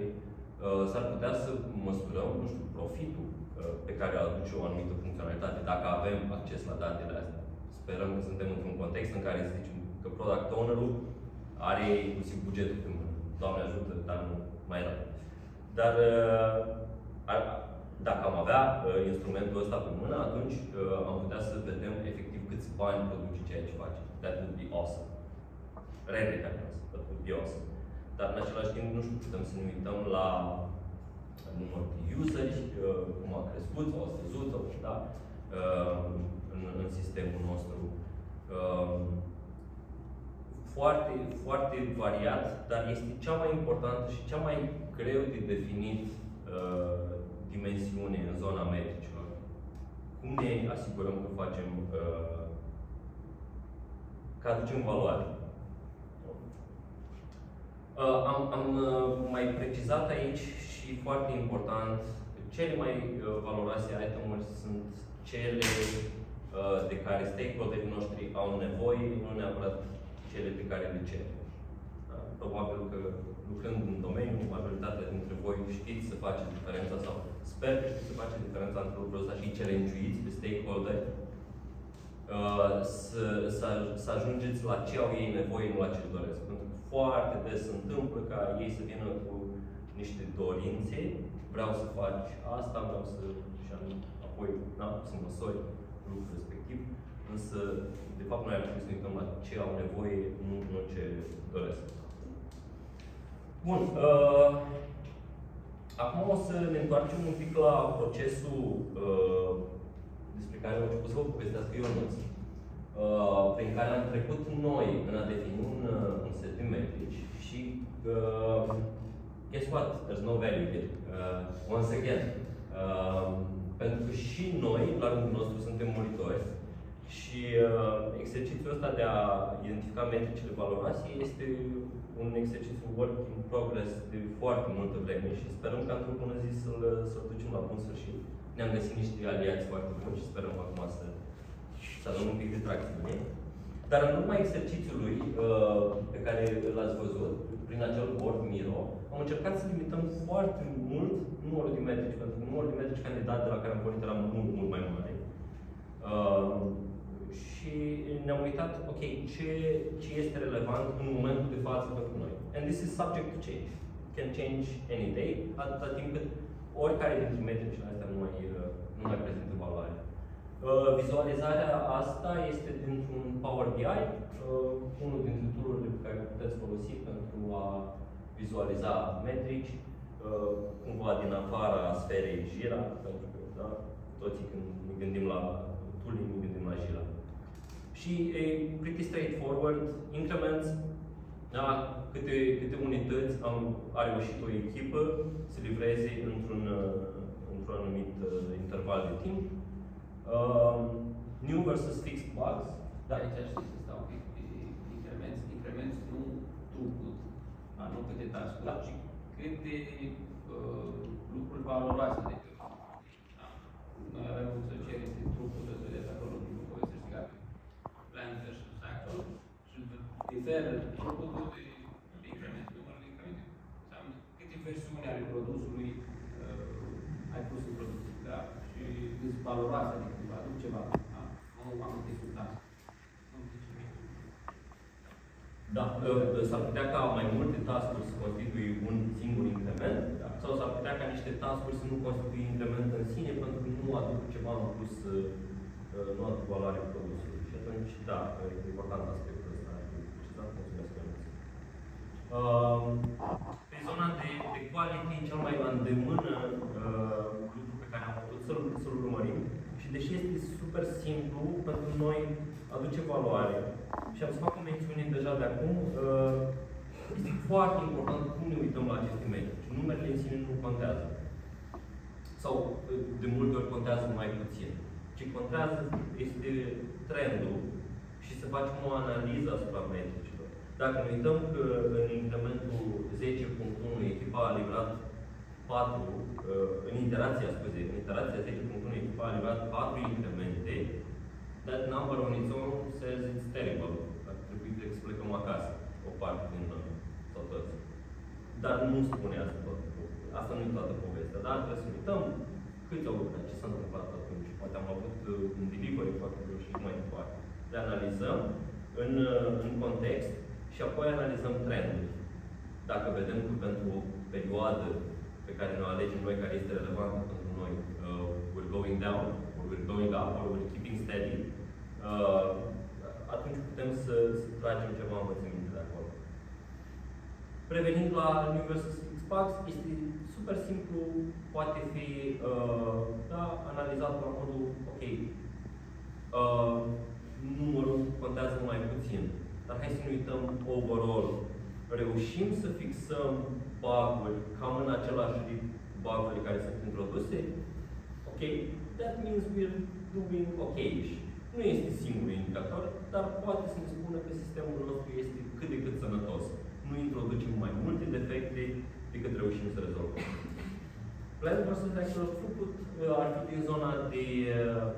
S-ar putea să măsurăm, nu știu, profitul pe care îl aduce o anumită funcționalitate, dacă avem acces la datele astea. Sperăm că suntem într-un context în care să zicem că product owner-ul are inclusiv bugetul pe mână. Doamne ajută, dar nu mai era. Dar dacă am avea instrumentul ăsta pe mână, atunci am putea să vedem efectiv câți bani produce ceea ce face. That would be awesome. That would be awesome. Dar în același timp, nu știu, putem să ne uităm la numărul de useri, cum a crescut, sau a scăzut, da? În sistemul nostru. Foarte, foarte variat, dar este cea mai importantă și cea mai greu de definit dimensiune în zona metricilor. Cum ne asigurăm că facem, că aducem valoare? Am mai precizat aici și foarte important, cele mai valoroase itemuri sunt cele de care stakeholderii noștri au nevoie, nu neapărat cele pe care le cer. Probabil că lucrând în domeniu, majoritatea dintre voi știți să faceți diferența sau sper că știți să faceți diferența între lucrul ăsta și challenge-uiți pe stakeholder, să ajungeți la ce au ei nevoie, nu la ce doresc. Pentru că foarte des se întâmplă ca ei să vină cu niște dorințe, vreau să faci asta, vreau să... și apoi, da, să măsori lucrul respectiv. Însă, de fapt, noi ar trebui să ne uităm la ce au nevoie, nu la ce doresc. Bun. Acum o să ne întoarcem un pic la procesul despre care am început să vă povestească Ionuț, prin care am trecut noi în a defini un set de metrici și guess what? There's no value here. Once again. Pentru că și noi, la rândul nostru, suntem muritori. Și exercițiul ăsta de a identifica metricile valoroase este un exercițiu work in progress de foarte multă vreme și sperăm că într-o bună zi să-l ducem la bun sfârșit. Ne-am găsit niște aliați foarte buni și sperăm acum să avem un pic de tracțiune. Dar în urma exercițiului pe care l-ați văzut, prin acel board Miro, am încercat să limităm foarte mult numărul de metrici, pentru că numărul de metrici candidat de la care am pornit era mult, mult mai mare. Și ne-am uitat, ok, ce este relevant în momentul de față pentru noi. And this is subject to change. Can change any day, atâta timp cât oricare dintre metricile astea nu mai prezintă valoare. Vizualizarea asta este dintr-un Power BI, unul dintre tool-urile pe care puteți folosi pentru a vizualiza metrici, cumva din afara sferei Jira, pentru că da, toții când ne gândim la tooling, ne gândim la Jira. Și e pretty straightforward, increments, da, câte unități a reușit o echipă să livreze într-un anumit interval de timp. New versus fixed bugs. Da. Aici știi să stau pe increments nu throughput, nu câte task-uri, da, ci câte lucruri valoroase de pe da. Noi avem o societate de throughput, o de acolo, nu poți să știi că plan versus action și diferă throughput-ul de increment, numărul de increment. Înseamnă câte versiuni ale produsului ai pus în produs. Da? Și sunt valoroase, adică îți aduc ceva. Da? Nu am discutat. Da, s-ar putea ca mai multe task-uri să constituie un singur increment, da, sau s-ar putea ca niște task-uri să nu constituie increment în sine, pentru că nu aduc ceva în plus, nu aduc valoare produsului. Și atunci, da, e important aspectul ăsta. Mulțumesc. Pe zona de quality, cel mai la îndemână lucru pe care am putut să-l urmărim și deși este super simplu, pentru noi aduce valoare. Și am să fac o mențiune deja de acum, este foarte important cum ne uităm la aceste metrici. Numerele în sine nu contează. sau de multe ori contează mai puțin. Ce contează este trendul și să facem o analiză asupra metricilor. Dacă ne uităm că în incrementul 10.1 echipa a livrat 4, în iterația 10.1 echipa a livrat 4 incremente, that number on its own says it's terrible. Ar trebui să explicăm acasă o parte din tot. Dar nu spune asta tot. Asta nu e toată povestea, dar trebuie să uităm câți au lucrat, ce s-a întâmplat atunci. Poate am avut un delivery foarte greu și mai departe. Le analizăm în context și apoi analizăm trendul. Dacă vedem că pentru o perioadă pe care ne alegem noi, care este relevantă pentru noi, we're going down, or we're going up, or we're keeping steady, atunci putem să tragem ceva învățăminte de acolo. Prevenind la New versus X-Pax, este super simplu, poate fi analizat la modul, ok, numărul contează mai puțin, dar hai să ne uităm overall. Reușim să fixăm bug-uri cam în același ritm, bug-urile care sunt introduse? Ok, that means we're doing okay-ish. Nu este singurul indicator, dar poate să ne spună că sistemul nostru este cât de cât sănătos. Nu introducem mai multe defecte decât reușim să rezolvăm. Planned versus actual throughput ar fi din zona de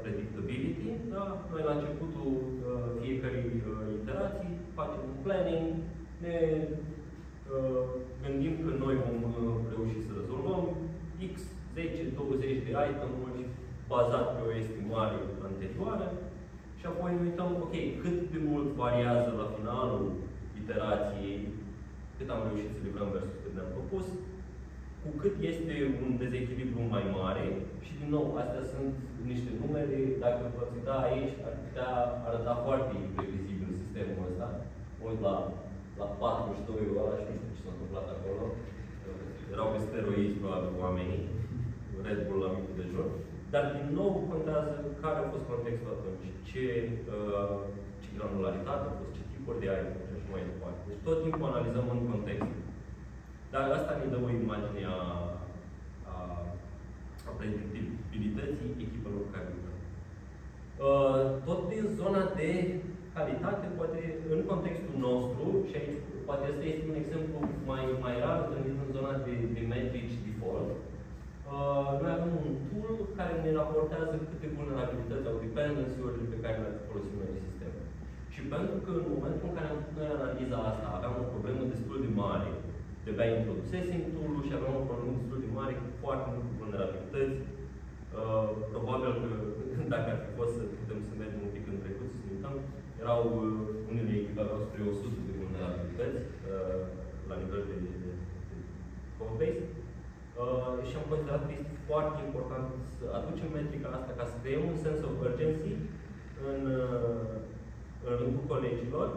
predictability. Da? Noi la începutul fiecărei iterații facem un planning, ne gândim că noi vom reuși să rezolvăm X, 10, 20 de item-uri bazat pe o estimare anterioară și apoi ne uităm, ok, cât de mult variază la finalul iterației, cât am reușit să livrăm versus cât ne-am propus, cu cât este un dezechilibru mai mare și, din nou, astea sunt niște numere, dacă vă uita aici, ar putea arăta foarte imprevizibil sistemul ăsta. Mă uit la 42 ăla și nu știu ce s-a întâmplat acolo. Erau pe steroizi, probabil, oamenii. Red Bull la micul de joc. Dar, din nou, contează care a fost contextul atunci, ce granularitate a fost, ce tipuri de aer și așa mai departe. Deci, tot timpul analizăm în context. Dar asta ne dă o imagine a predictibilității echipelor care lucrează. Tot din zona de calitate, poate în contextul nostru, și aici poate asta este un exemplu mai rar întâlnit în zona de metrici default, noi avem un tool care ne raportează câte vulnerabilități sau dependency-urile pe care le folosim noi în sistem. Și pentru că în momentul în care am făcut noi analiza asta, aveam o problemă destul de mare, debea introdusesem tool-ul și aveam o problemă destul de mare cu foarte multe vulnerabilități. Probabil că, dacă ar fi fost să putem să mergem un pic în trecut, să ne uităm, erau unele echipe aveau spre 100 de vulnerabilități la nivel de code base. Și am considerat că este foarte important să aducem metrica asta ca să creăm un sens of urgency în rândul colegilor,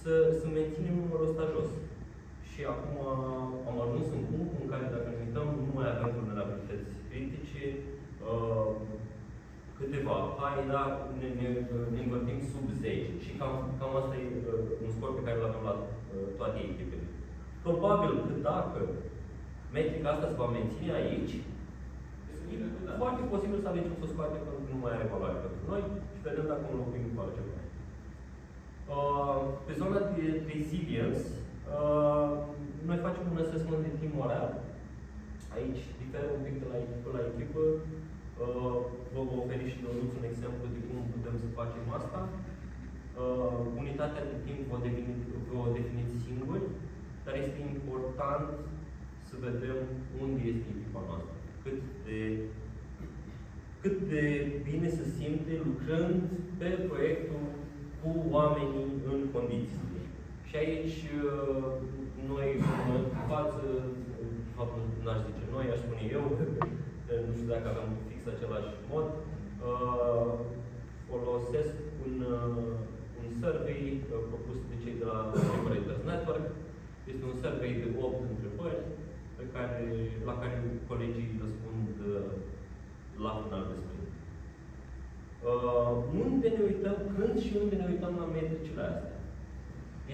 să menținem numărul ăsta jos. Și acum am ajuns în punctul în care, dacă ne uităm, nu mai avem vulnerabilități critice, câteva hai, dar ne învârtim sub 10. Și cam asta e un scor pe care l-am luat toate echipele. Probabil că dacă metrica asta se va menține aici, e foarte posibil să alegem să o scoatem pentru că nu mai are valoare pentru noi și vedem dacă înlocuim cu altceva. Pe zona de resilience, noi facem un assessment de team morale. Aici diferă un pic de la echipă la echipă. Vă voi oferi și Donuț un exemplu de cum putem să facem asta. Unitatea de timp vă definiți singuri, dar este important să vedem unde este echipa noastră. Cât de bine se simte lucrând pe proiectul cu oamenii în condiții. Și aici, noi, în față, de fapt, n-aș zice noi, aș spune eu, nu știu dacă aveam fix același mod, folosesc un survey propus de cei de la Operators Network. Este un survey de 8 întrebări la care colegii răspund la final de sprint. Unde ne uităm, când și unde ne uităm la metricile astea?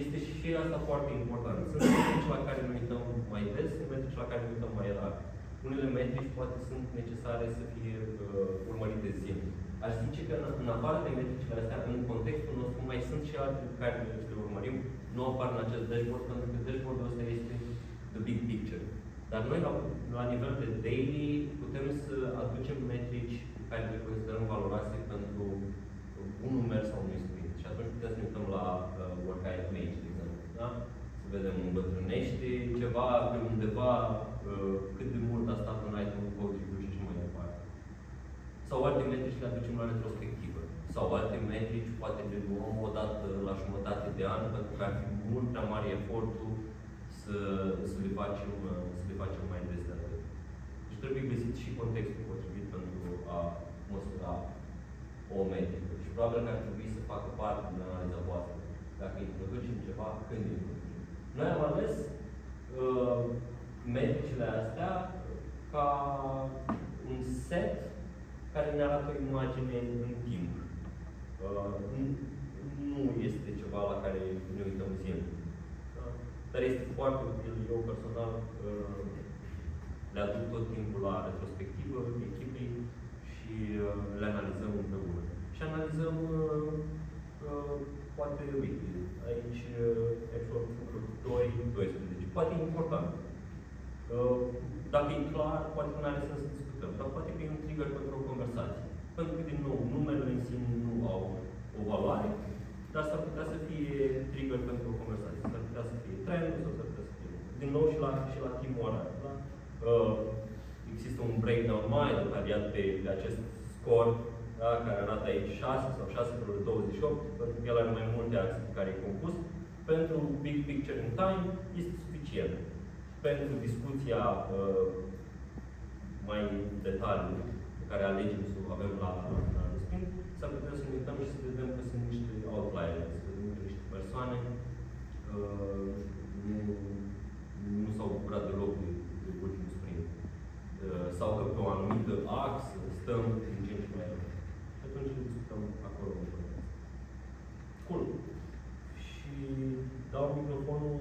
Este și asta foarte important. Sunt metrici la care ne uităm mai des, sunt metrici la care ne uităm mai rar. unele metrici poate sunt necesare să fie urmărite zile. Aș zice că în afară de metricile astea, în contextul nostru, mai sunt și alte pe care le urmărim, nu apar în acest dashboard, pentru că dashboard-ul ăsta este the big picture. Dar noi, la nivel de daily, putem să aducem metrici pe care le considerăm valoroase pentru un număr sau un sprint. Și atunci putem să ne uităm la work item age, de exemplu. Da? Să vedem îmbătrânește ceva pe undeva, cât de mult a stat în item-ul code-ului și mai departe. Sau alte metrici le aducem la retrospectivă. Sau alte metrici poate le luăm o dată la jumătate de an, pentru că ar fi mult prea mare efortul să le facem mai des de atât. Deci trebuie găsit și contextul potrivit pentru a măsura o metrică. Și probabil că ar trebui să facă parte din analiza voastră. Dacă introducem ceva, când introducem. Noi am ales metricile astea ca un set care ne arată o imagine în timp. Nu este ceva la care ne uităm zile. Dar este foarte util. Eu personal le aduc tot timpul la retrospectivă echipei și le analizăm împreună. Și analizăm poate weekly. Aici efortul 2-12. Poate e important. Dacă e clar, poate nu are sens să discutăm, dar poate că e un trigger pentru o conversație. Pentru că, din nou, numerele în sine nu au o valoare, dar s-ar putea să fie trigger pentru o conversație. S-ar putea să fie trenul sau s-ar putea să fie... Din nou, și la timpul orar. Da? Există un breakdown mai detaliat pe acest score, da? Care arată aici 6 sau 6,28, pentru că el are mai multe axe pe care e compus. Pentru big picture in time este suficient. Pentru discuția mai detaliu pe care alegem să o avem la sprint, s-ar putea să ne uităm și să vedem că sunt niște outliers, să vedem că niște persoane nu s-au bucurat deloc de ultimul sprint. Sau că pe o anumită axă stăm din ce în ce mai rău. Și atunci ne discutăm acolo. Cool. Și dau microfonul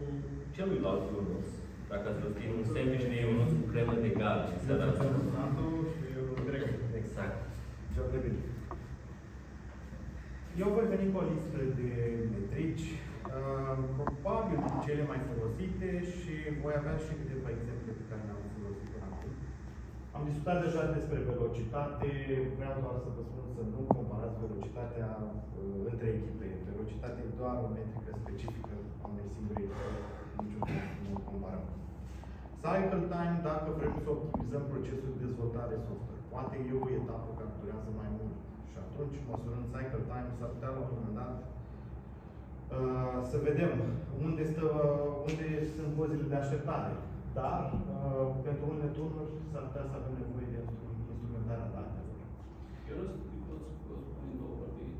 celuilalt Ionuț. Dacă ați răstit un sandwich, ne e Ionuț cu cremă de gal și seara asta. Exact. Eu voi veni cu o listă de metrici, probabil cele mai folosite, și voi avea și câteva exemple pe care le-am folosit până acum. Am discutat deja despre velocitate, vreau doar să vă spun să nu comparați velocitatea între echipe. Velocitatea e doar o metrică specifică a unei singure echipe, niciodată nu o comparăm. Cycle time, dacă vrem să optimizăm procesul de dezvoltare software. Poate e o etapă care durează mai mult. Și atunci, măsurând cycle time, s-ar putea la un moment dat să vedem unde sunt vozile de așteptare. Dar, pentru unele turnuri, s-ar putea să avem nevoie de instrumentarea datelor. Eu spun două vorbiri.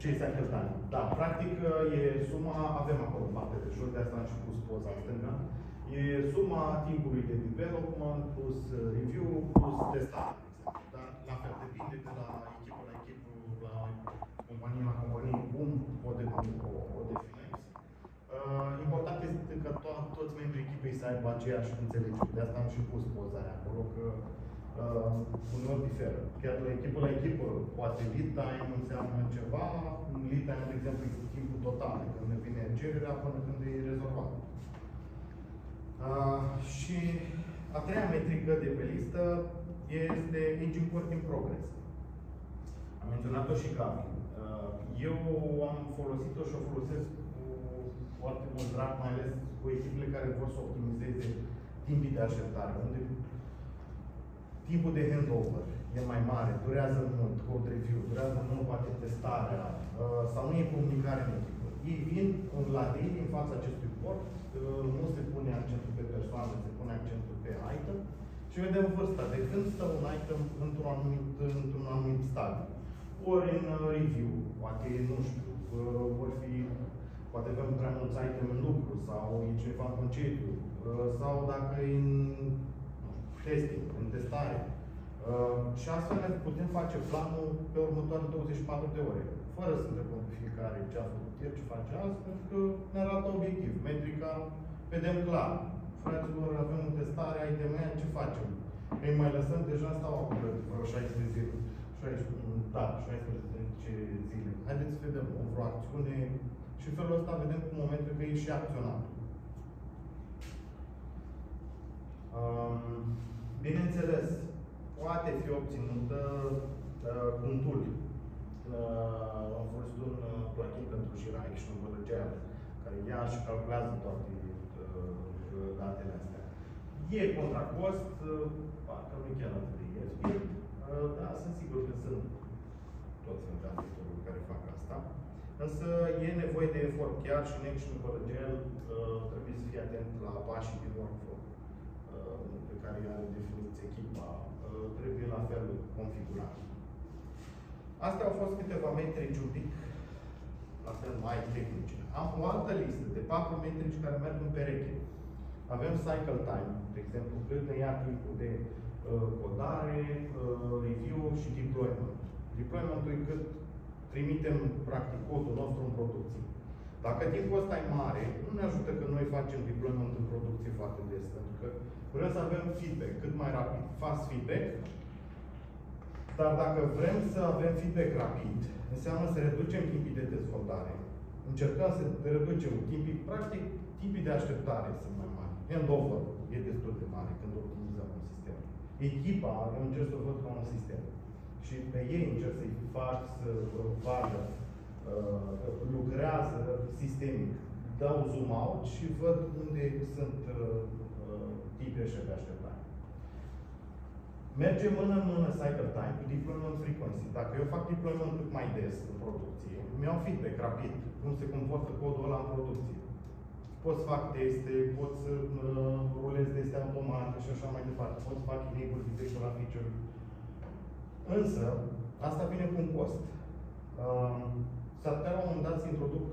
Ce-i cycle time? Da, practic, e suma, avem acolo parte de jos, de asta am și pus poza stângă. E suma timpului de development, plus review, plus testare. Dar, la fel, depinde de la echipă la echipă, la companie la companie, cum o definezi. Important este că toți membrii echipei să aibă aceeași înțelegere. De asta am și pus poza aia acolo, că uneori diferă. Chiar la echipă la echipă, poate lead time înseamnă ceva. În lead time, de exemplu, este timpul total, când ne vine cererea până când e rezolvat. Și a treia metrică de pe listă este Engine Work in Progress. Am menționat-o și Gabi. Eu am folosit-o și o folosesc cu foarte mult drag, mai ales cu echipele care vor să optimizeze timpii de așteptare, unde timpul de handover e mai mare, durează mult code review, durează mult poate testarea, sau nu e comunicare în echipă. Ei vin la ei în fața acestui port, nu se pune accentul pe persoană, se pune accentul pe item. Și vedem vârsta, de când stă un item într-un anumit stadiu. Ori în review, poate, nu știu, poate avem prea mulți item în lucru, sau e ceva în concediu, sau dacă e în testing, în testare. Și astfel ne putem face planul pe următoare 24 de ore, fără să întrebăm fiecare ce a făcut el, ce face azi, pentru că ne arată obiectiv. Metrica, vedem clar. Fraților, avem o testare, ai de mea, ce facem? Ei mai lăsăm deja stau acolo vreo 16 zile. 16 zile. Haideți să vedem o vreo acțiune și în felul ăsta vedem cu momentul că e și acționat. Bineînțeles, poate fi obținută contul. Am folosit un plugin pentru Jira și un bălăgeală, care ia și calculează toate datele astea. E contra cost, parcă nu chiar atât de ieftin, dar sunt sigur că sunt toți investitorii care fac asta. Însă e nevoie de efort, chiar și în Action Bălăgeală trebuie să fii atent la pașii din workflow pe care i-are definiție echipa, trebuie la fel configurat. Astea au fost câteva metrici un pic, la fel mai tehnice. Am o altă listă de 4 metrici care merg în pereche. Avem cycle time, de exemplu, cât ne ia timpul de codare, review și deployment. Deployment-ul e cât trimitem practic codul nostru în producție. Dacă timpul ăsta e mare, nu ne ajută că noi facem deployment în producție foarte des, pentru că vrem să avem feedback cât mai rapid, fast feedback. Dar dacă vrem să avem feedback rapid, înseamnă să reducem timpii de dezvoltare. Încercăm să reducem timpii, practic, timpii de așteptare sunt mai mari. Handover e destul de mare când optimizăm un sistem. Echipa, eu încerc să o văd ca un sistem. Și pe ei încerc să-i fac să vadă, lucrează sistemic. Dau zoom out și văd unde sunt tipii ăștia de așteptare. Merge mână în mână cycle time cu deployment frequency. Dacă eu fac deployment cât mai des în producție, mi-au feedback rapid cum se comportă codul ăla în producție. Pot să fac teste, pot să rulez teste automate și așa mai departe. Pot să fac enable feedback-ul la feature. Însă, asta vine cu un cost. S-ar putea la un moment dat să introduc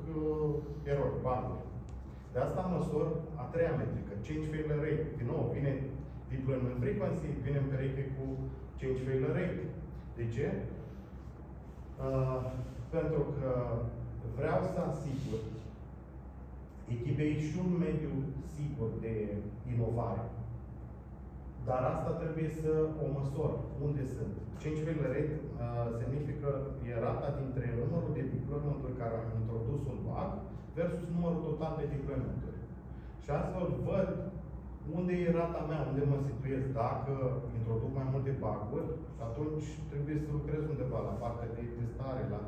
erori, bug-uri. De asta măsor a treia metrică, change failure rate. Din nou, vine deployment frequency, vine în pereche cu change failure rate. De ce? Pentru că vreau să asigur echipei și un mediu sigur de inovare. Dar asta trebuie să o măsor. Unde sunt? Change failure rate semnifică e rata dintre numărul de deployment-uri care am introdus un bug versus numărul total de deployment-uri. Și astfel văd unde e rata mea, unde mă situez. Dacă introduc mai multe bug-uri, atunci trebuie să lucrez undeva la partea de testare, la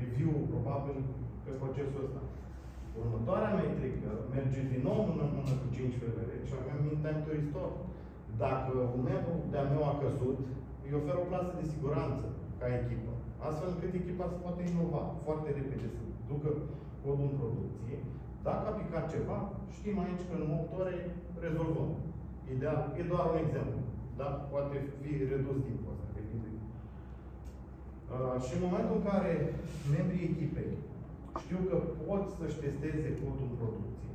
review, probabil pe procesul ăsta. Următoarea metrică merge din nou în mână cu 5 failure și avem mean time to restore. Dacă un membru de-a meu a căzut, îi ofer o plasă de siguranță ca echipă, astfel încât echipa se poate inova foarte repede, să ducă codul în producție. Dacă a picat ceva, știm aici că în 8 ore rezolvăm. Ideal, e doar un exemplu, dar poate fi redus timpul ăsta, evident. Și în momentul în care membrii echipei știu că pot să-și testeze codul în producție,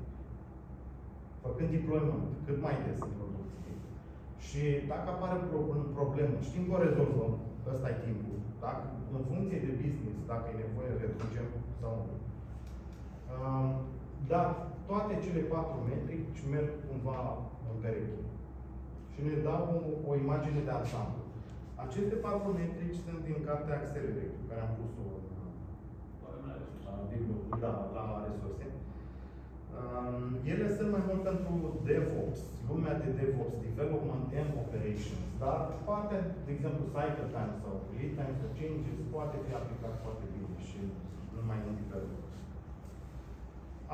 făcând deployment cât mai des în producție, și dacă apare problemă, știm că o rezolvăm, ăsta e timpul. Dacă, în funcție de business, dacă e nevoie, reducem sau nu. Dar toate cele 4 metrici merg cumva în pereche și ne dau o imagine de ansamblu. Aceste 4 metrici sunt din cartea Accelerate, pe care am pus-o la resurse. Ele sunt mai mult pentru DevOps, lumea de DevOps, Development and Operations, dar partea, de exemplu, cycle time sau lead time for changes poate fi aplicat foarte bine și nu mai indiferent.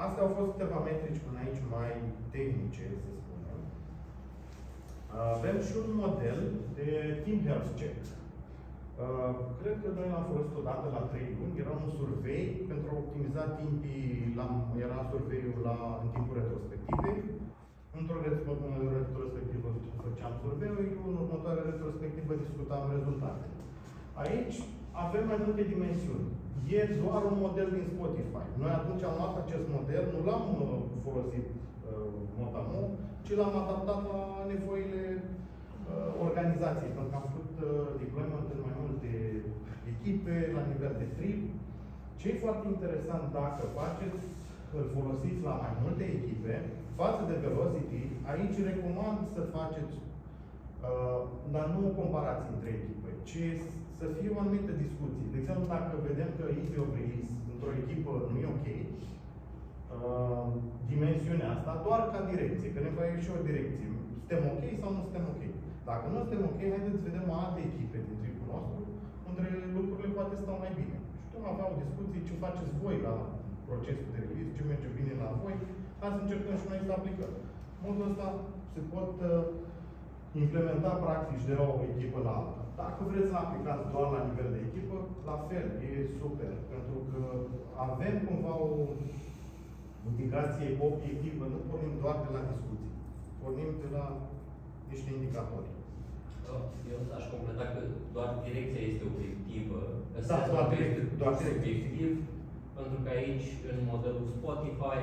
Astea au fost câteva metrici până aici mai tehnice, să spunem. Avem și un model de Team Health Check. Cred că noi l-am folosit odată la 3 luni. Era un survey pentru a optimiza timpii, era surveiul în timpul retrospectivei. Într-o retrospectivă făceam surveiul, în următoarea retrospectivă discutam rezultatele. Aici avem mai multe dimensiuni. E doar un model din Spotify. Noi atunci am luat acest model, nu l-am folosit mot-a-mot, ci l-am adaptat la nevoile organizației, pentru că am făcut deployment în mai multe echipe, la nivel de trib. Ce e foarte interesant, dacă faceți, îl folosiți la mai multe echipe, față de Velocity, aici recomand să faceți Dar nu comparați între echipe, ci să fie o anumită discuție. De exemplu, dacă vedem că easy-over-easy într-o echipă nu e ok, dimensiunea asta doar ca direcție, că ne face și o direcție. Suntem ok sau nu suntem ok? Dacă nu suntem ok, haideți să vedem alte echipe din tribul nostru, unde lucrurile poate stau mai bine. Și putem avea o discuție, ce faceți voi la procesul de release, ce merge bine la voi, hai să încercăm și noi să aplicăm. Modul ăsta se pot implementa practici de la o echipă la alta. Dacă vreți să aplicați doar la nivel de echipă, la fel, e super, pentru că avem cumva o indicație obiectivă, nu pornim doar de la discuții, pornim de la niște indicatori. Eu aș completa că doar direcția este obiectivă, da, doar obiectiv, pentru că aici, în modelul Spotify,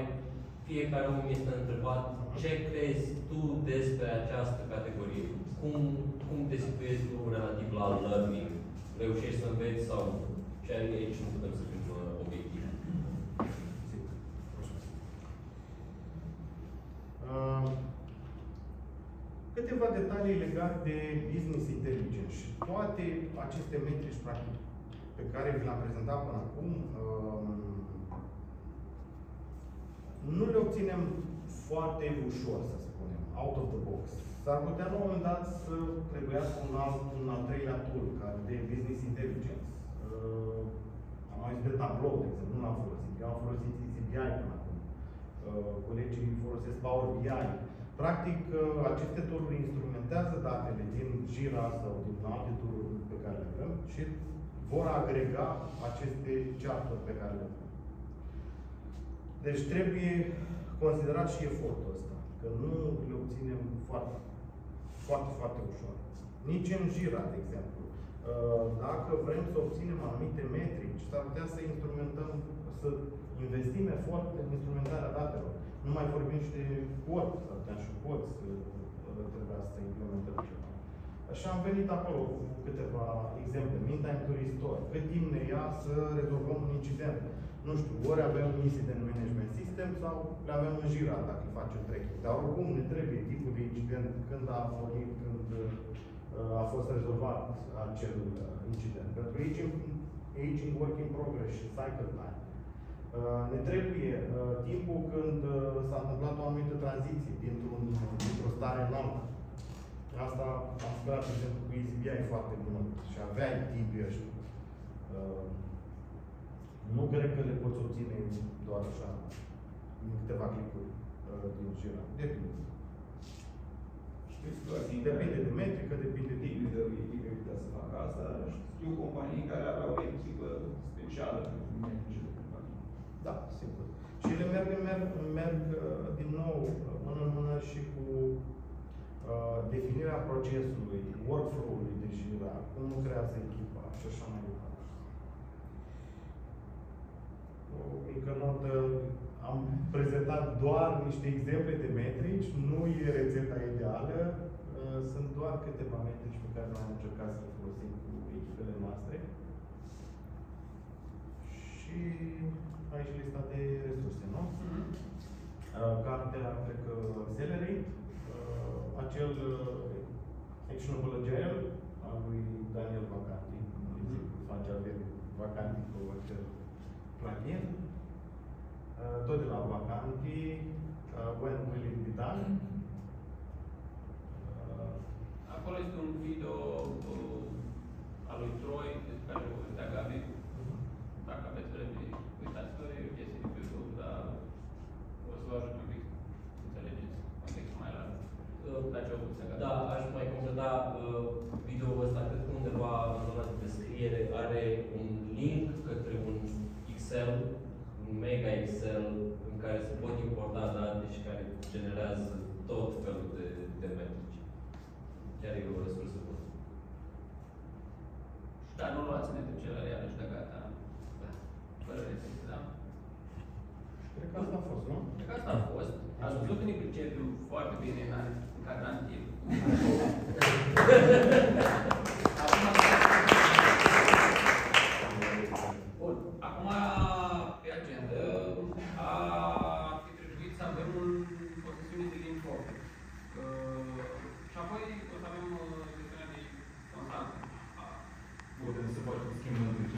fiecare om este întrebat ce crezi tu despre această categorie, cum te situezi tu relativ la learning, reușești să înveți sau ce aici nu putem să fim obiectiv. Câteva detalii legate de business intelligence și toate aceste metrici practice pe care vi le-am prezentat până acum, nu le obținem foarte ușor, să spunem, out of the box. S-ar putea la un moment dat să trebuiască un al treilea tool de business intelligence. Am mai zis de tablou, de exemplu, nu l-am folosit. Eu am folosit Easy BI până acum. Colegii folosesc Power BI. Practic, aceste tooluri instrumentează datele din Jira sau din alte tooluri pe care le avem și vor agrega aceste chart-uri pe care le avem. Deci trebuie considerat și efortul ăsta, că nu le obținem foarte ușor. Nici în Jira, de exemplu. Dacă vrem să obținem anumite metrici, s-ar putea să instrumentăm, să investim efort în instrumentarea datelor. Nu mai vorbim și de cod, s-ar putea și cod să trebuia să implementăm ceva. Și am venit acolo cu câteva exemple. Mean time to restore. Cât timp ne ia să rezolvăm un incident? Nu știu, ori avem un incident management system sau le avem în Jira dacă îi facem tracking. Dar oricum ne trebuie tipul de incident, când a pornit, când a fost rezolvat acel incident. Pentru aging work in progress și cycle time. Ne trebuie timpul când s-a întâmplat o anumită tranziție dintr-o stare în alta. Asta am spus, de exemplu, cu Easy BI foarte mult și aveai timpii ăștia. Nu cred că le poți obține doar așa, din câteva clicuri din Jira. Depinde. Depinde de metrică, depinde de echipe care să facă asta. Știu companii care aveau o echipă specială pentru manager. Da, sigur. Și ele merg din nou mână în mână și cu definirea procesului, workflow-ului de Jira, cum lucrează echipa și așa mai departe. O mică notă, am prezentat doar niște exemple de metrici, nu e rețeta ideală, sunt doar câteva metrici pe care am încercat să le folosim cu echipele noastre. Și aici lista de resurse, nu? Cartea, cred că Accelerate, acel Actionable Agile al lui Daniel Vacanti, face avere Vacanti cu acel plugin, tot de la Vacanti, When Will It Be Done. Acolo este un video al lui Troy despre care povestea Gabi. Dacă aveți vreme, uitați-vă, e o chestie de YouTube, dar o să vă ajut un pic să înțelegeți contextul mai larg. Da, aș mai completa video-ul ăsta, cred că undeva în zona de descriere are un link către un Excel, un mega Excel în care se pot importa date și care generează tot felul de metrici. Chiar e o resursă bună. Dar nu luați metricele reale și de gata. Fără rețete, da? Cred că asta a fost, nu? Cred că asta a fost. Ați văzut că ne pricepem foarte bine în cadrantiv. Ar fi trebuit să avem o sesiune de informe.